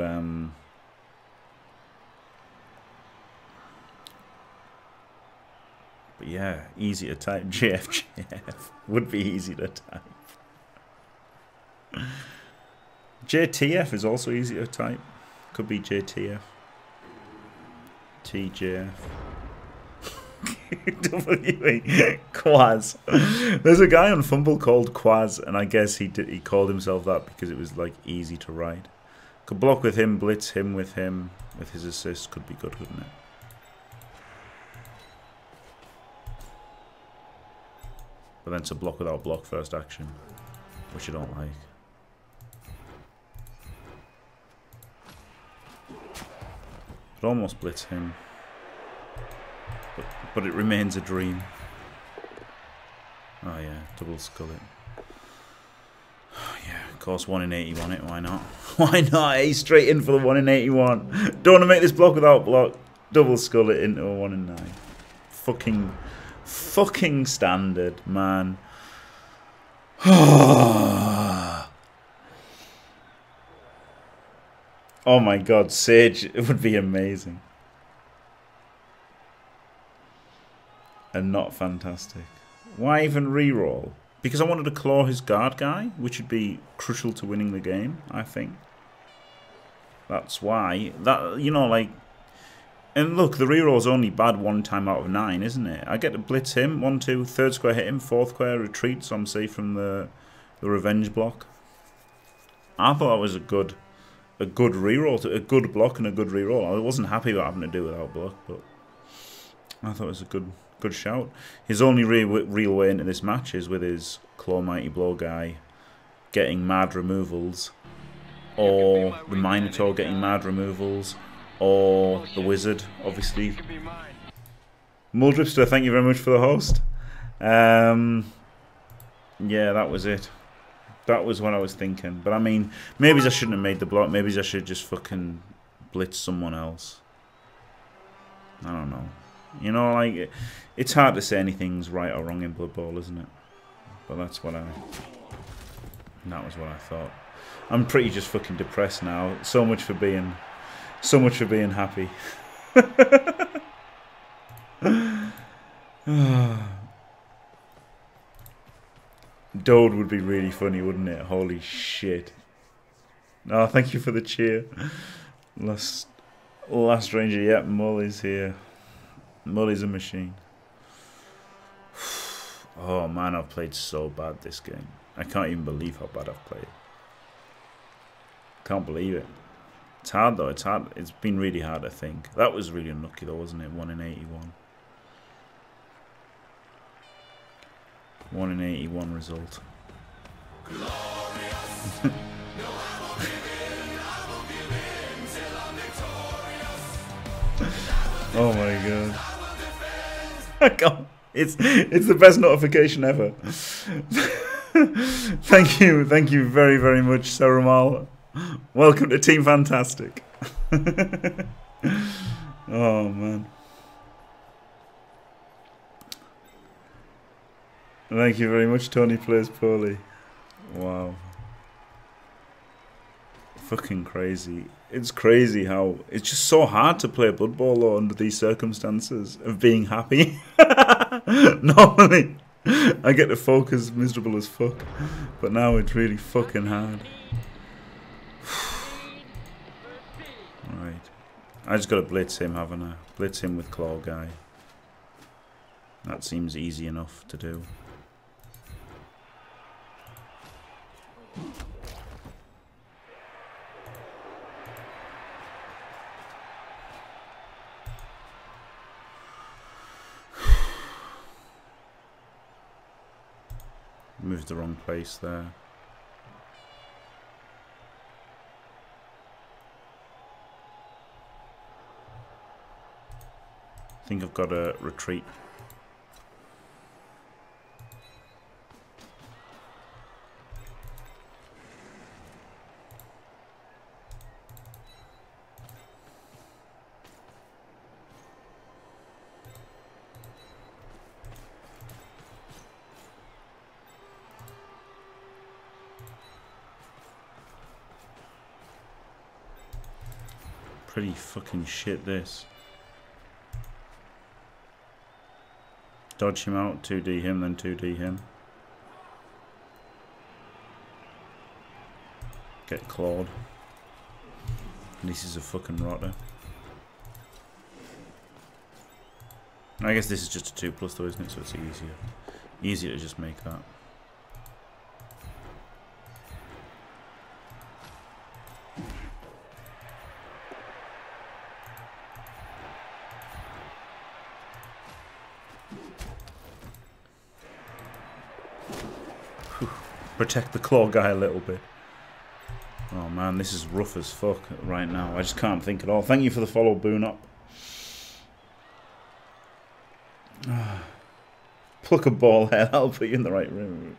yeah, easy to type. JFGF would be easy to type. JTF is also easy to type. Could be JTF, TJF, WE, Quaz. There's a guy on Fumble called Quaz, and I guess he called himself that because it was like easy to write. Could block with him, blitz him, with his assist. Could be good, wouldn't it? But then to block without block first action, which I don't like. Almost blitz him, but it remains a dream. Oh yeah, double skull it. Oh yeah, of course, 1 in 81 it. Why not? Why not? He's straight in for the 1 in 81. Don't want to make this block without block. Double skull it into a 1 in 9. Fucking standard, man. Oh my god, Sage, it would be amazing. And not fantastic. Why even reroll? Because I wanted to claw his guard guy, which would be crucial to winning the game, I think. That's why. That, you know, like... And look, the reroll's only bad 1 time out of 9, isn't it? I get to blitz him, 1, 2, third square hit him, fourth square retreat, so I'm safe from the revenge block. I thought that was a good reroll, a good block and a good reroll. I wasn't happy about having to do without block, but I thought it was a good shout. His only real way into this match is with his Claw Mighty Blow guy getting mad removals, or the Minotaur getting mad removals, or the Wizard, obviously. Muldripster, thank you very much for the host. Yeah, that was it. That was what I was thinking. But I mean, maybe I shouldn't have made the block. Maybe I should just fucking blitz someone else. I don't know. You know, like, it's hard to say anything's right or wrong in Blood Bowl, isn't it? But that's what that was what I thought. I'm pretty just fucking depressed now. So much for being happy. Dode would be really funny, wouldn't it? Holy shit. Oh, thank you for the cheer. Last Ranger, yep, Mull is here. Mull is a machine. Oh man, I've played so bad this game. I can't even believe how bad I've played. Can't believe it. It's hard though, it's hard. It's been really hard, I think. That was really unlucky though, wasn't it? 1 in 81. 1 in 81 result. Oh my god. I can't. It's the best notification ever. Thank you very, very much, Saramal. Welcome to Team Fantastic. Oh man. Thank you very much, Tony Plays Poorly. Wow. Fucking crazy. It's crazy how it's just so hard to play Blood Bowl though, under these circumstances of being happy. Normally I get to focus miserable as fuck, but now it's really fucking hard. Alright. I just gotta blitz him, haven't I? Blitz him with Claw Guy. That seems easy enough to do. Moved the wrong place there. I think I've got a retreat. Pretty fucking shit this. Dodge him out, 2D him, then 2D him. Get clawed. This is a fucking rotter. I guess this is just a 2+ though, isn't it? So it's easier. Easier to just make that. Protect the Claw Guy a little bit. Oh man, this is rough as fuck right now. I just can't think at all. Thank you for the follow, Boon Up. Pluck a ball head, I'll put you in the right room.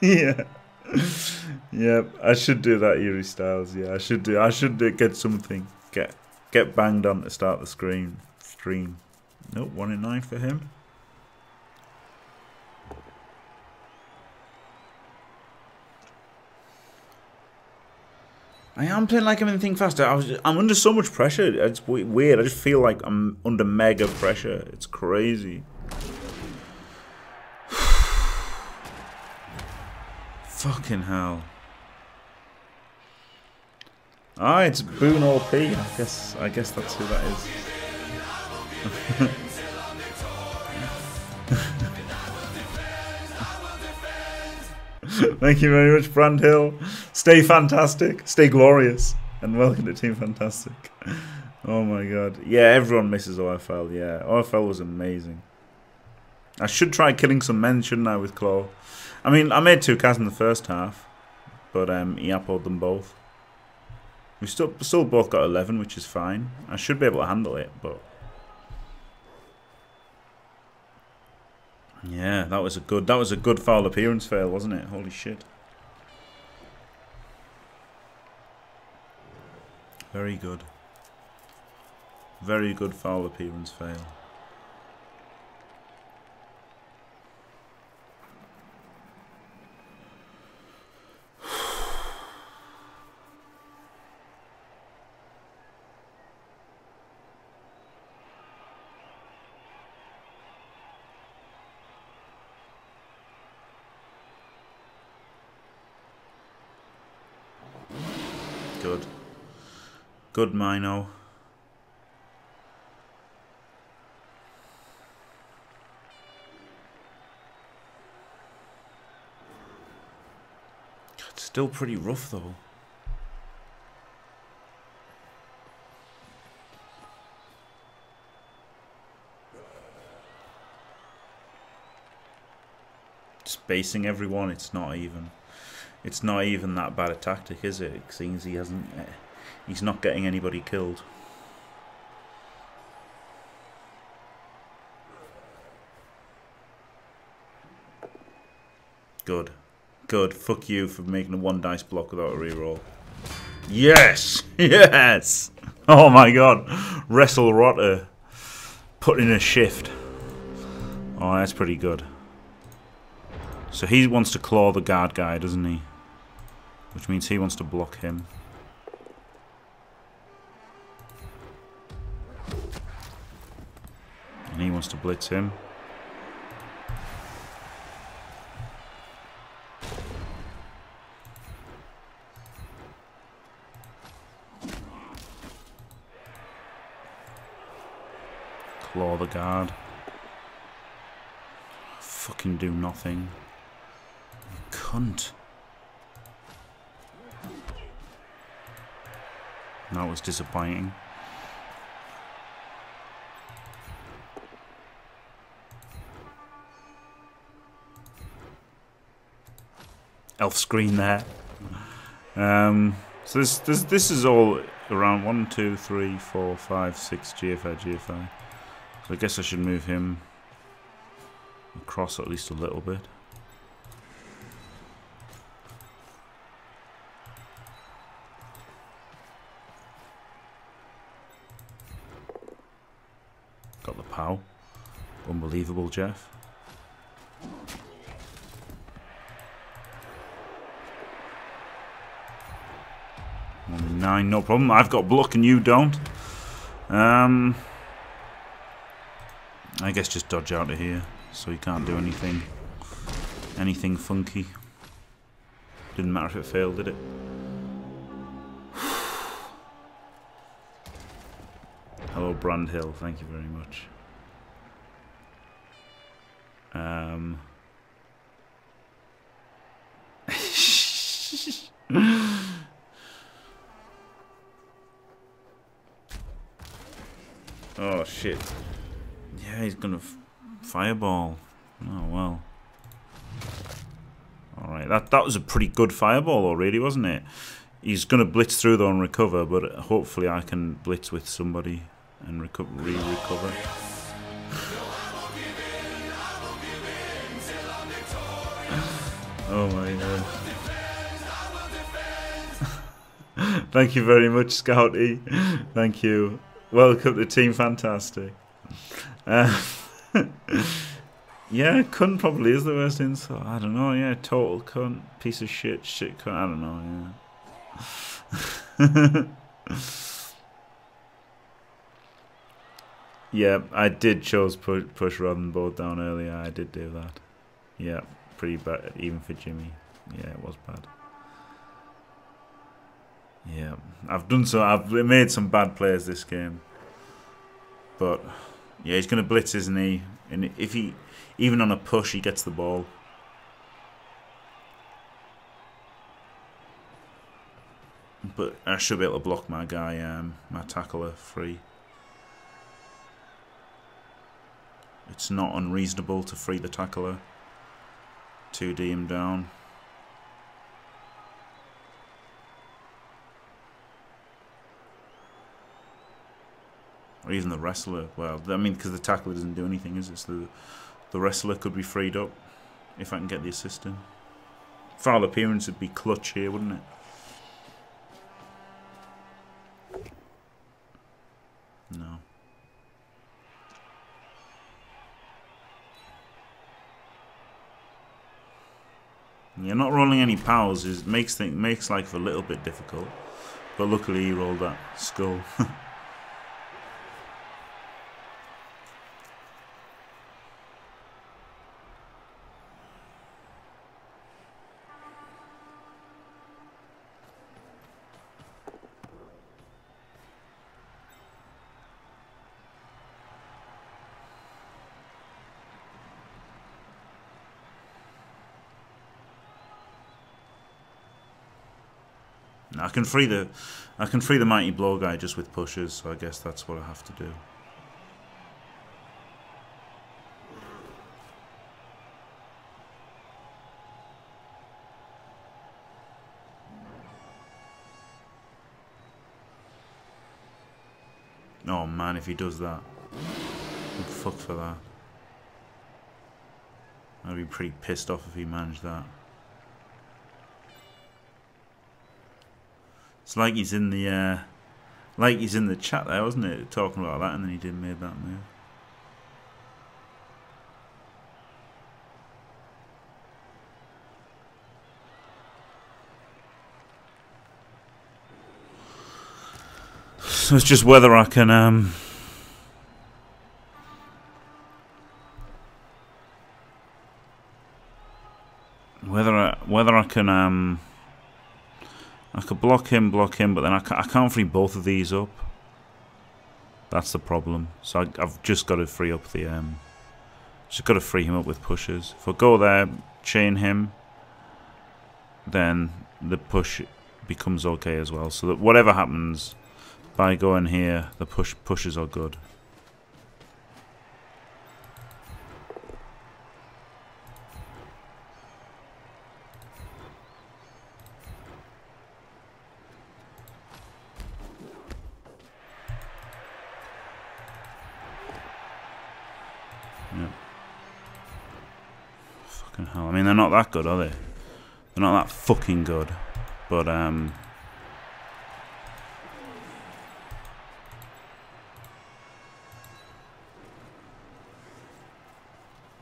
Yeah. Yep, I should do that, Yuri Styles. Yeah, I should get something. Get banged on to start the stream. Nope, 1 in 9 for him. I am playing like I'm in Think Faster. I'm under so much pressure. It's weird. I just feel like I'm under mega pressure. It's crazy. Fucking hell. Ah, it's Boon OP. I guess that's who that is. Thank you very much, Brandhill. Stay fantastic, stay glorious, and welcome to Team Fantastic. Oh my god. Yeah, everyone misses OFL, yeah. OFL was amazing. I should try killing some men, shouldn't I, with Claw? I mean, I made 2 Kaz in the first half, but he appoed them both. We still both got 11, which is fine. I should be able to handle it, but... yeah, that was a good foul appearance fail, wasn't it? Holy shit. Very good. Very good foul appearance fail. Good. Good, Mino. It's still pretty rough, though. Spacing everyone, it's not even that bad a tactic, is it? It seems he hasn't... he's not getting anybody killed. Good. Good. Fuck you for making a one dice block without a reroll. Yes! Yes! Oh my god. Wrestle Rotter. Put in a shift. Oh, that's pretty good. So he wants to claw the guard guy, doesn't he? Which means he wants to block him. And he wants to blitz him. Claw the guard. Fucking do nothing. Cunt. That was disappointing. Elf screen there. So this is all around 1, 2, 3, 4, 5, 6 GFI. So I guess I should move him across at least a little bit. Got the POW. Unbelievable, Jeff. Nine, no problem. I've got block and you don't. I guess just dodge out of here so he can't do anything. Anything funky. Didn't matter if it failed, did it? Hello, Brandhill. Thank you very much. Oh shit. Yeah, he's gonna fireball. Oh well. Alright, that was a pretty good fireball already, wasn't it? He's gonna blitz through though and recover, but hopefully I can blitz with somebody and re-recover. Oh my god. Thank you very much, Scouty. Thank you. Welcome to Team Fantastic. Yeah, cunt probably is the worst insult. I don't know, yeah, total cunt, piece of shit, shit cunt, I don't know, yeah. Yeah, I did chose push rather than board down earlier, I did do that. Yeah, pretty bad, even for Jimmy. Yeah, it was bad. Yeah, I've made some bad plays this game. But yeah, he's going to blitz, isn't he? And if he, even on a push, he gets the ball. But I should be able to block my guy, my tackler free. It's not unreasonable to free the tackler. 2D him down. Or even the wrestler. Well, I mean, because the tackler doesn't do anything, is it? So the wrestler could be freed up if I can get the assist in. Foul appearance would be clutch here, wouldn't it? No. Yeah, not rolling any pals is makes life a little bit difficult. But luckily he rolled that skull. I can free the mighty blow guy just with pushes, so I guess that's what I have to do. Oh man, if he does that, I'm fucked for that. I'd be pretty pissed off if he managed that. It's like he's in the chat there, wasn't it? Talking about that, and then he did make that move. So it's just whether I can I could block him, but then I can't free both of these up. That's the problem. So I've just got to free up the just got to free him up with pushes. If I go there, chain him, then the push becomes okay as well. So that whatever happens, by going here, the pushes are good. That good, are they? They're not that fucking good, but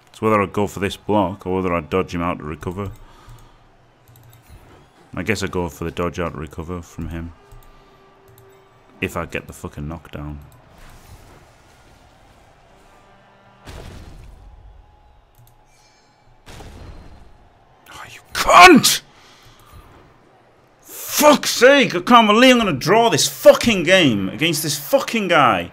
it's whether I go for this block or whether I dodge him out to recover. I guess I go for the dodge out to recover from him if I get the fucking knockdown. Fuck's sake, I can't believe I'm gonna draw this fucking game against this fucking guy.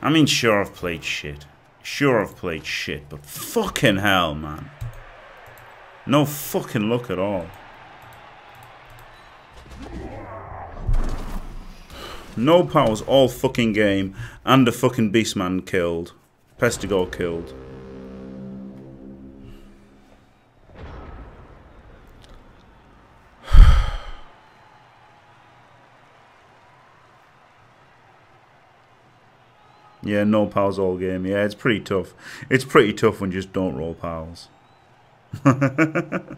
I mean, sure, I've played shit. Sure, I've played shit, but fucking hell, man. No fucking luck at all. No powers all fucking game, and a fucking Beastman killed. Pestigore killed. Yeah, no pals all game. Yeah, it's pretty tough. It's pretty tough when you just don't roll pals. But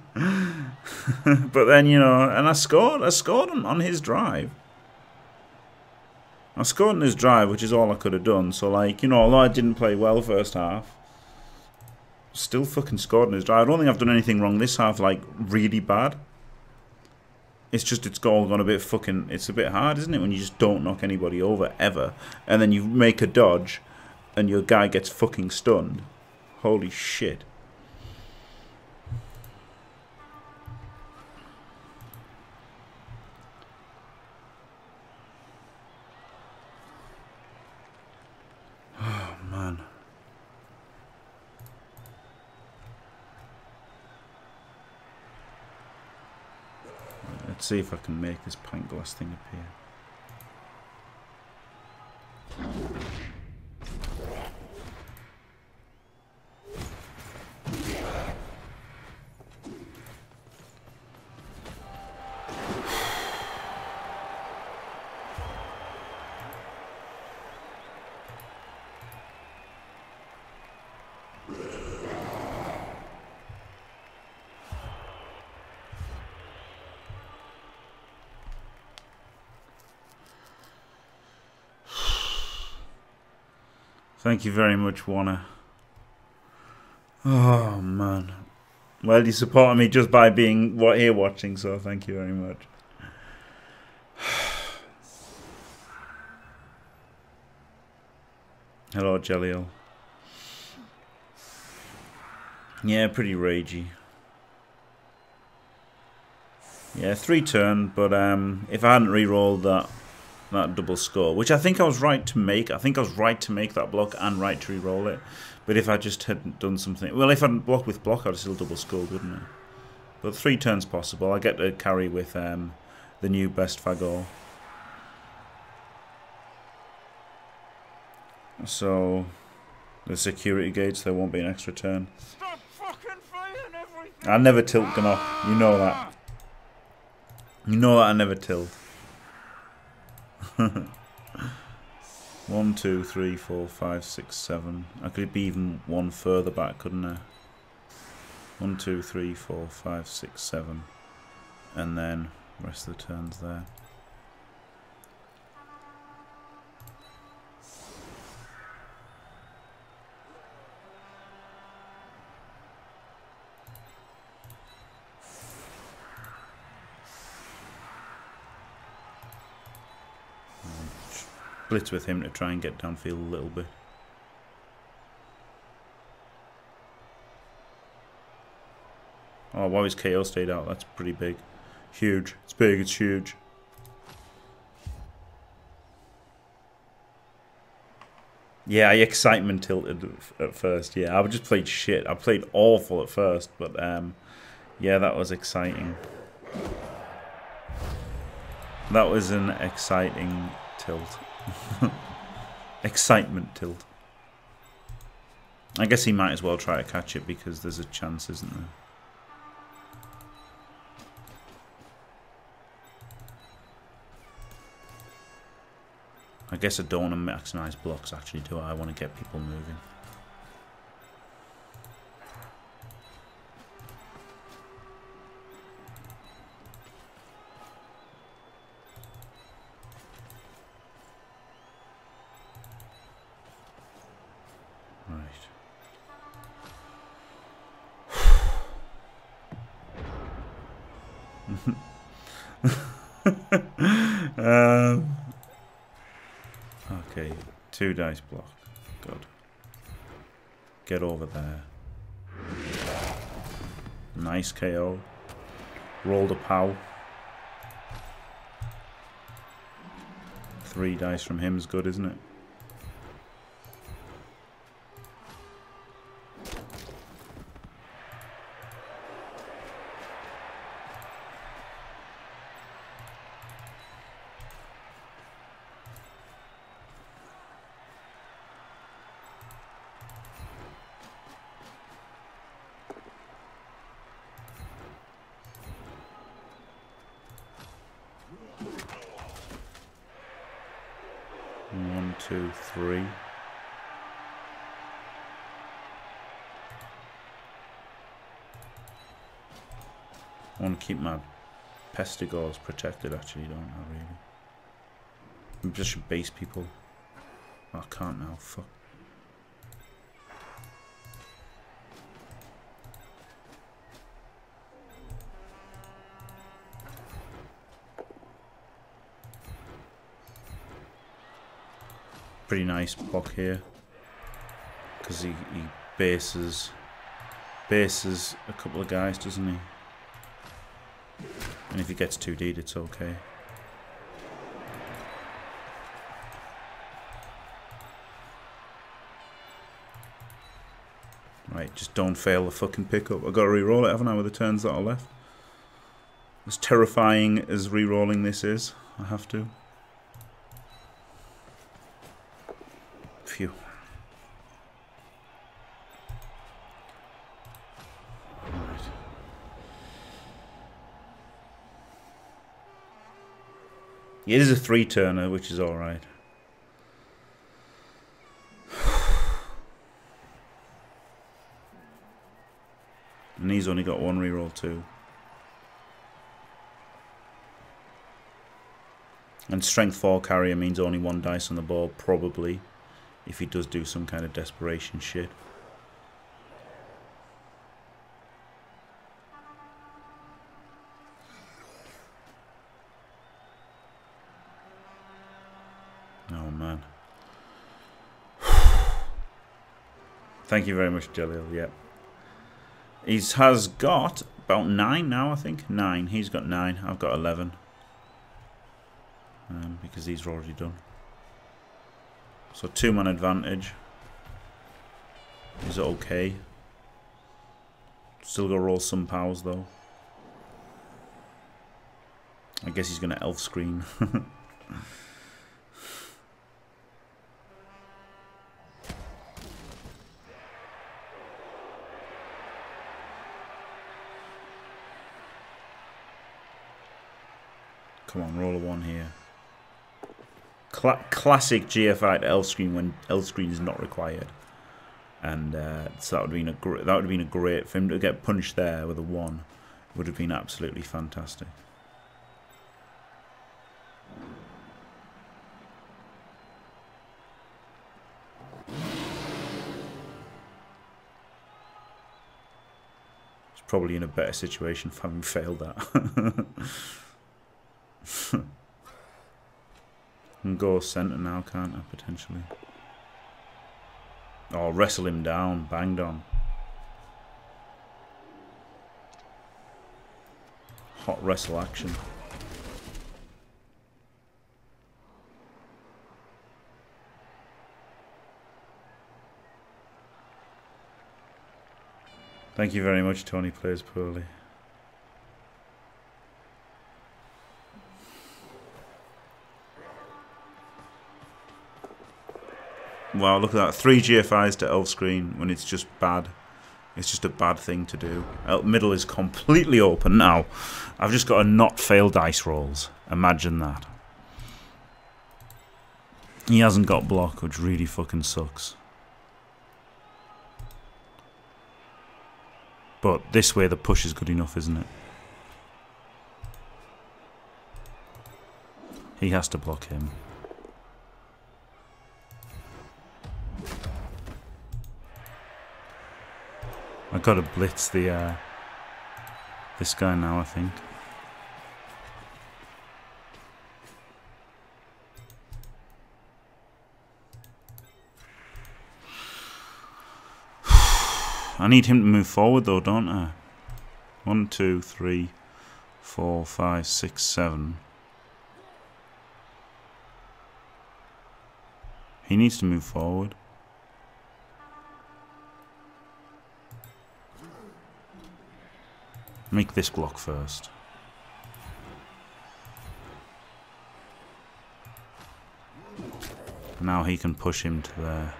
then, you know, and I scored on his drive. I scored on his drive, which is all I could have done. So, like, you know, although I didn't play well first half, still fucking scored on his drive. I don't think I've done anything wrong this half, like, really bad. It's just it's all gone a bit fucking... It's a bit hard, isn't it, when you just don't knock anybody over, ever. And then you make a dodge, and your guy gets fucking stunned. Holy shit. Oh, man. Let's see if I can make this pint glass thing appear. Thank you very much, Warner. Oh, man. Well, you supported me just by being here watching, so thank you very much. Hello, Jeliel. Yeah, pretty ragey. Yeah, 3 turn, but if I hadn't re-rolled that double score, which I think I was right to make. I think I was right to make that block and right to re-roll it. But if I just hadn't done something... Well, if I hadn't blocked with block, I'd still double scored, wouldn't I? But 3 turns possible. I get to carry with the new best Fagor. So, the security gates, there won't be an extra turn. Stop fucking fighting everything! I never tilt Gnoc. You know that. You know that I never tilt. 1, 2, 3, 4, 5, 6, 7. I could be even one further back, couldn't I? 1, 2, 3, 4, 5, 6, 7. And then rest of the turns there. Blitz with him to try and get downfield a little bit. Oh, wow, his KO stayed out. That's pretty big. Huge. It's big, it's huge. Yeah, I excitement tilted at first. Yeah, I just played shit. I played awful at first, but yeah, that was exciting. That was an exciting tilt. Excitement tilt. I guess he might as well try to catch it because there's a chance, isn't there? I guess I don't want to maximize blocks actually, do I? I want to get people moving. Okay, 2 dice block. Good. Get over there. Nice KO. Rolled a pow. 3 dice from him is good, isn't it? I want to keep my pestigores protected, actually, don't I, really? I just should base people. Oh, I can't now, fuck. Pretty nice block here, because he bases a couple of guys, doesn't he? And if he gets 2D'd, it's okay. Right, just don't fail the fucking pickup. I've got to re-roll it, haven't I, with the turns that are left? As terrifying as re-rolling this is, I have to. Phew. It is a 3-turner, which is alright. And he's only got 1 reroll too. And strength 4 carrier means only 1 dice on the board, probably. if he does do some kind of desperation shit. Oh man. Thank you very much, Jalil. Yeah. He has got about 9 now, I think. 9. He's got 9. I've got 11. Because these are already done. So 2-man advantage is okay. Still gonna roll some powers though. I guess he's gonna elf screen. Come on, roll a 1 here. Classic GFI to elf screen when elf screen is not required, and so that would have been great for him to get punched there with a 1. Would have been absolutely fantastic. He's probably in a better situation for having failed that. Can go centre now, can't I, potentially? Oh, wrestle him down, banged on. Hot wrestle action. Thank you very much, Tony plays poorly. Wow, look at that. 3 GFIs to elf screen when it's just bad. It's just a bad thing to do. Middle is completely open now. I've just got to not fail dice rolls. Imagine that. He hasn't got block, which really fucking sucks. But this way the push is good enough, isn't it? He has to block him. I've got to blitz the this guy now, I think. I need him to move forward though, don't I? 1, 2, 3, 4, 5, 6, 7. He needs to move forward. Make this block first. Now he can push him to there.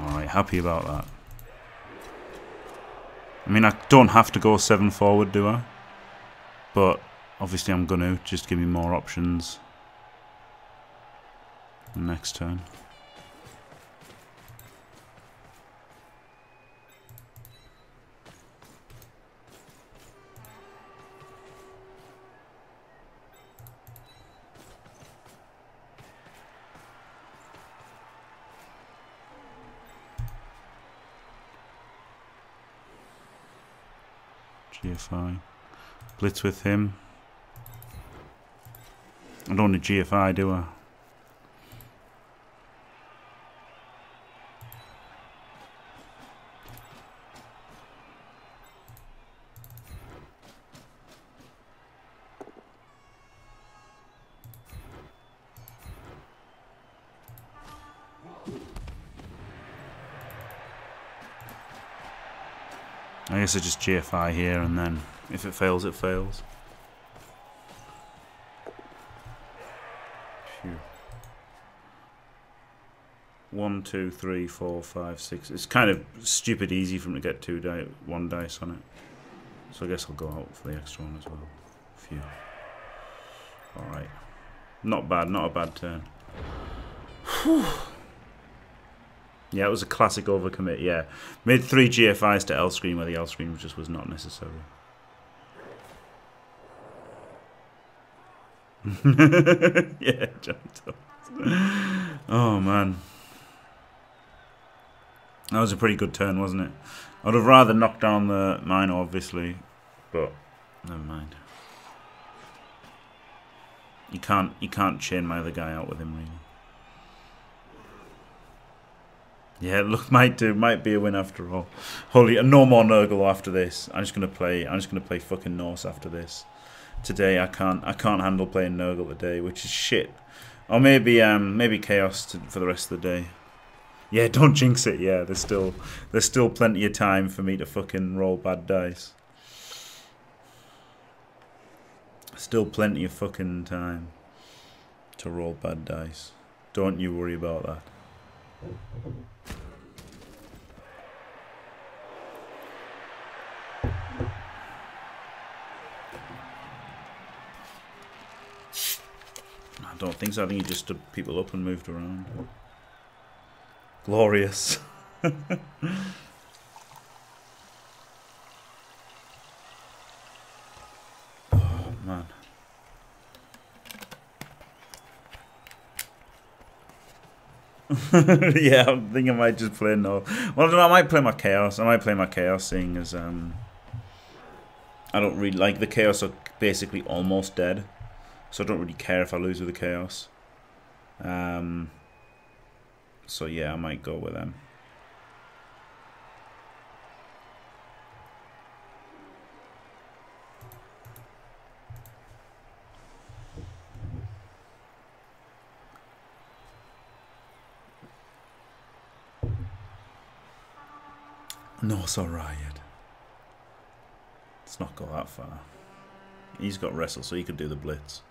Alright, happy about that. I mean, I don't have to go 7 forward, do I? But obviously I'm going to. Just give me more options next turn. GFI. Blitz with him. I don't need GFI, do I? I guess I just GFI here, and then if it fails, it fails. Phew. 1, 2, 3, 4, 5, 6. It's kind of stupid easy for him to get 1 dice on it. So I guess I'll go out for the extra one as well. Phew. Alright. Not bad, not a bad turn. Whew. Yeah, it was a classic overcommit, yeah. Made 3 GFIs to elf screen where the elf screen just was not necessary. Yeah, Johnny Topps. Oh, man. That was a pretty good turn, wasn't it? I'd have rather knocked down the mine, obviously, but never mind. You can't chain my other guy out with him, really. Yeah, look, might be a win after all. Holy, no more Nurgle after this. I'm just gonna play fucking Norse after this. Today I can't handle playing Nurgle today, which is shit. Or maybe Chaos for the rest of the day. Yeah, don't jinx it. Yeah, there's still plenty of time for me to fucking roll bad dice. Still plenty of fucking time to roll bad dice. Don't you worry about that. I don't think so. I think he just stood people up and moved around. Glorious. Oh, man. Yeah, I'm thinking I might just play no. Well, I don't know, I might play my Chaos. I might play my Chaos, seeing as I don't really like the Chaos. Are basically almost dead, so I don't really care if I lose with the Chaos. So yeah, I might go with them. Norse or Riot. Let's not go that far. He's got wrestle, so he could do the blitz.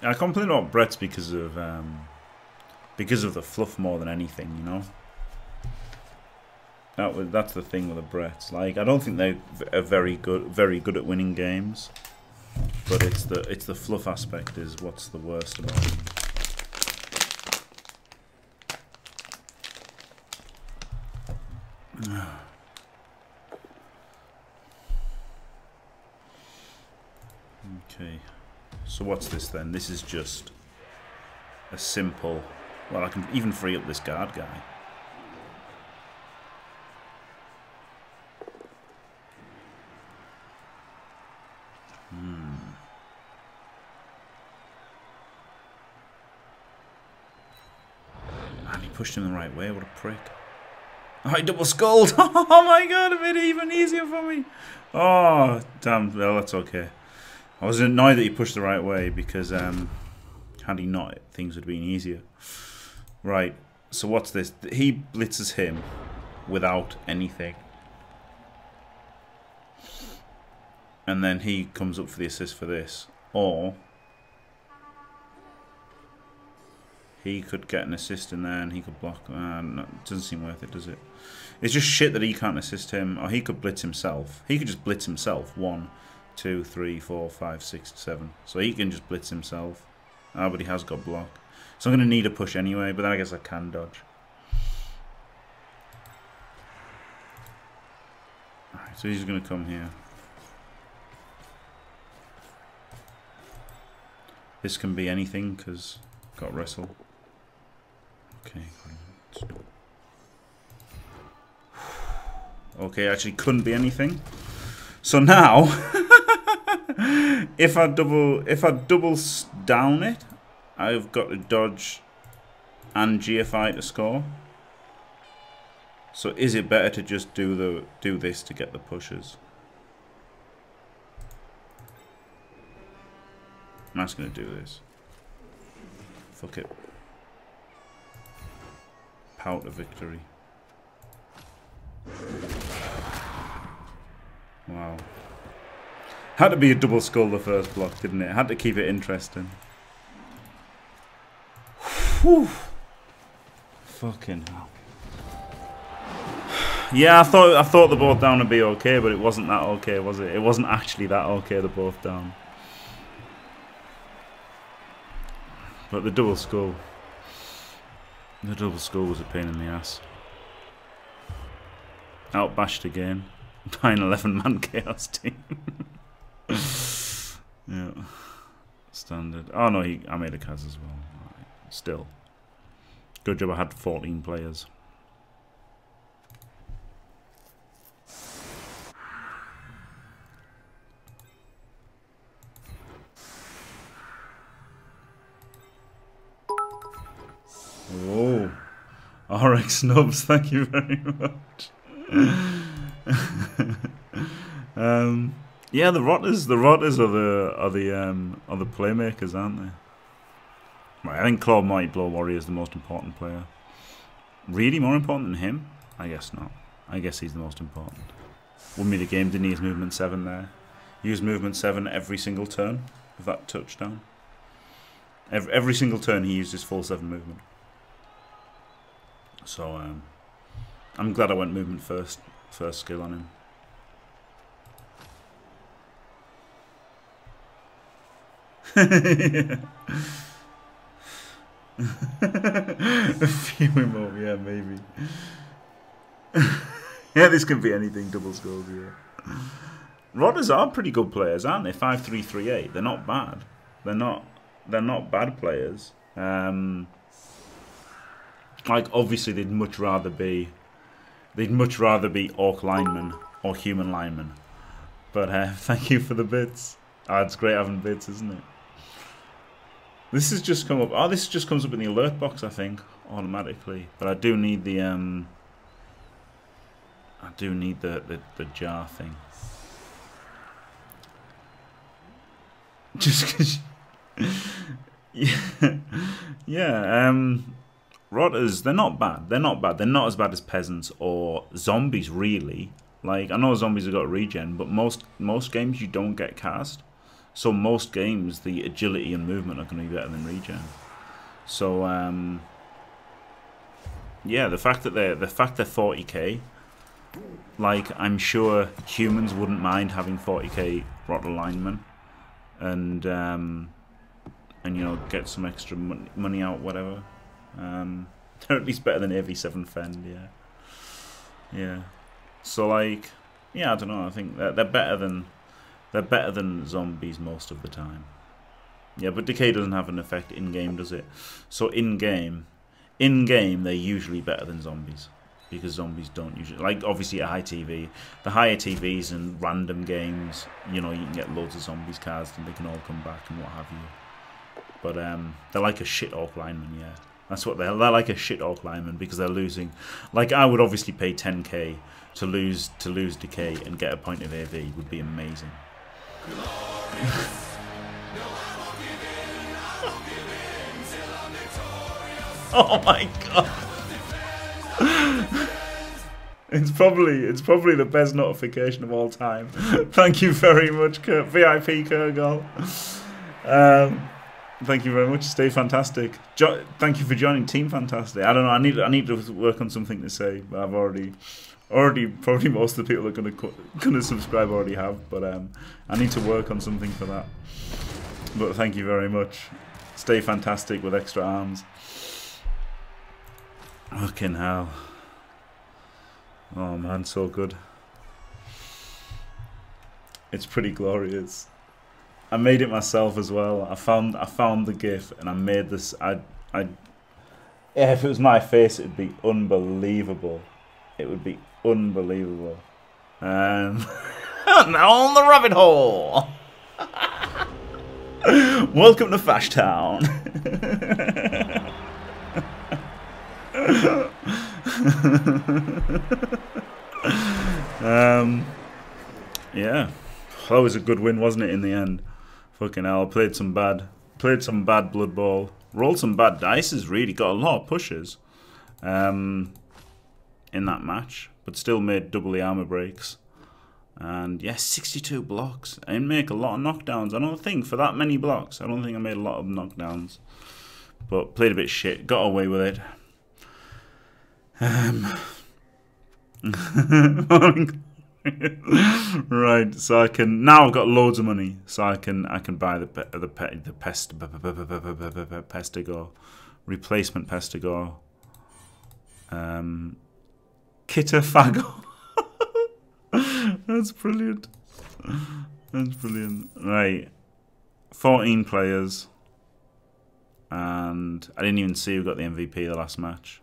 I complain about Brett's because of the fluff more than anything, you know. That's the thing with the Bretts. Like, I don't think they are very good at winning games, but it's the fluff aspect is what's the worst about them. Okay, so what's this then? This is just a simple. Well, I can even free up this guard guy. Pushed him the right way, what a prick. Oh, I double sculled! Oh my god, it made it even easier for me! Oh, damn, well, that's okay. I was annoyed that he pushed the right way because, had he not, things would have been easier. Right, so what's this? He blitzes him without anything. And then he comes up for the assist for this. Or he could get an assist in there and he could block. No, it doesn't seem worth it, does it? It's just shit that he can't assist him. Or he could blitz himself. He could just blitz himself. 1, 2, 3, 4, 5, 6, 7. So he can just blitz himself. Ah, but he has got block. So I'm going to need a push anyway, but then I guess I can dodge. Alright, so he's going to come here. This can be anything because I've got wrestle. Okay, okay, actually couldn't be anything. So now, if I double down it, I've got to dodge and GFI to score. So is it better to just do this to get the pushes? I'm just gonna do this. Fuck it. Pout to victory. Wow. Had to be a double skull the first block, didn't it? Had to keep it interesting. Whew. Fucking hell. Yeah, I thought the both down would be okay, but it wasn't that okay, was it? It wasn't actually that okay, the both down. But the double skull was a pain in the ass. Outbashed again by an 11-man chaos team. Yeah, standard. Oh no, I made a Kaz as well. Right. Still, good job I had 14 players. Whoa, RX Snubs, thank you very much. Yeah, the rotters are the playmakers, aren't they? Right, I think Claw Mighty Blow Warrior is the most important player. Really, more important than him? I guess not. I guess he's the most important. Won me the game, didn't he? Use movement 7 there. Use movement 7 every single turn of that touchdown. Every single turn he used his full 7 movement. So I'm glad I went movement first skill on him. Fume up, yeah, maybe. Yeah, this could be anything. Double skulls, yeah. Rodders are pretty good players, aren't they? 5-3-3-8. They're not bad. They're not bad players. Like obviously they'd much rather be orc linemen or human linemen. But thank you for the bits. Oh, it's great having bits, isn't it? This has just come up. Oh, this just comes up in the alert box, I think, automatically. But I do need the I do need the jar thing. Just 'cause yeah, yeah. Rotters, they're not bad. They're not bad. They're not as bad as peasants or zombies, really. Like I know zombies have got regen, but most games you don't get cast. So most games, the agility and movement are going to be better than regen. So yeah, the fact they're 40k, like I'm sure humans wouldn't mind having 40k rotter linemen, and you know, get some extra money out, whatever. They're at least better than AV7 Fend, yeah, yeah. So like, yeah, I don't know. I think they're better than zombies most of the time. Yeah, but decay doesn't have an effect in game, does it? So in game they're usually better than zombies because zombies don't usually, like obviously at high TV, the higher TVs and random games, you know, you can get loads of zombies cast and they can all come back and what have you. But they're like a shit orc lineman, yeah. That's what they're like, a shit orc lineman, because they're losing. Like I would obviously pay 10k to lose decay and get a point of AV would be amazing. Oh my god! It's probably the best notification of all time. Thank you very much, VIP Kurgol. Thank you very much. Stay fantastic. Thank you for joining Team Fantastic. I don't know. I need to work on something to say, but I've already probably most of the people that are gonna subscribe already have. But I need to work on something for that. But thank you very much. Stay fantastic with extra arms. Fucking hell. Oh man, so good. It's pretty glorious. I made it myself as well. I found the GIF and I made this. Yeah, if it was my face, it'd be unbelievable. It would be unbelievable. Now on the rabbit hole. Welcome to Fash Town. Yeah, that was a good win, wasn't it? In the end. Fucking hell, played some bad Blood Bowl, rolled some bad dices, really got a lot of pushes in that match, but still made double the armor breaks. And yeah, 62 blocks. I didn't make a lot of knockdowns. I don't think for that many blocks. I don't think I made a lot of knockdowns, but played a bit shit, got away with it. Right, so I can now. I've got loads of money, so I can buy the pestigore, replacement pestigore, Kitterfago. That's brilliant. That's brilliant. Right, 14 players, and I didn't even see who got the MVP the last match.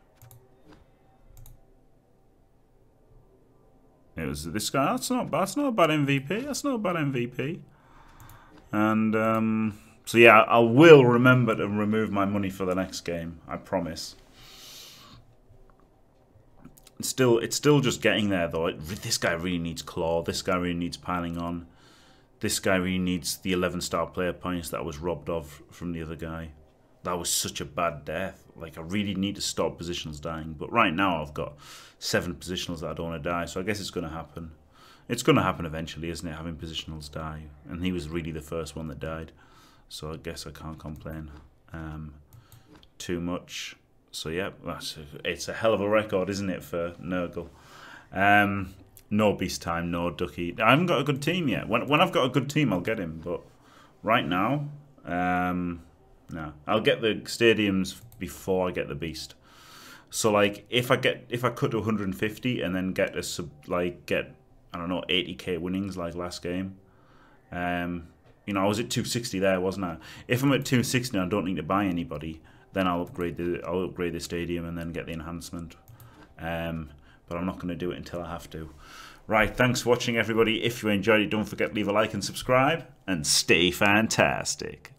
It was this guy. That's not a bad MVP. That's not a bad MVP. And so yeah, I will remember to remove my money for the next game. I promise. It's still just getting there though. This guy really needs claw. This guy really needs piling on. This guy really needs the 11-star player points that I was robbed of from the other guy. That was such a bad death. Like, I really need to stop positionals dying. But right now I've got 7 positionals that I don't want to die. So I guess it's going to happen. It's going to happen eventually, isn't it? Having positionals die. And he was really the first one that died. So I guess I can't complain too much. So yeah, it's a hell of a record, isn't it, for Nurgle? No beast time, no ducky. I haven't got a good team yet. When I've got a good team, I'll get him. But right now... no, I'll get the stadiums before I get the beast. So like, if I cut to 150 and then get a I don't know, 80k winnings like last game. You know, I was at 260 there, wasn't I? If I'm at 260 and I don't need to buy anybody, then I'll upgrade the stadium and then get the enhancement. But I'm not going to do it until I have to. Right, thanks for watching everybody. If you enjoyed it, don't forget to leave a like and subscribe, and stay fantastic.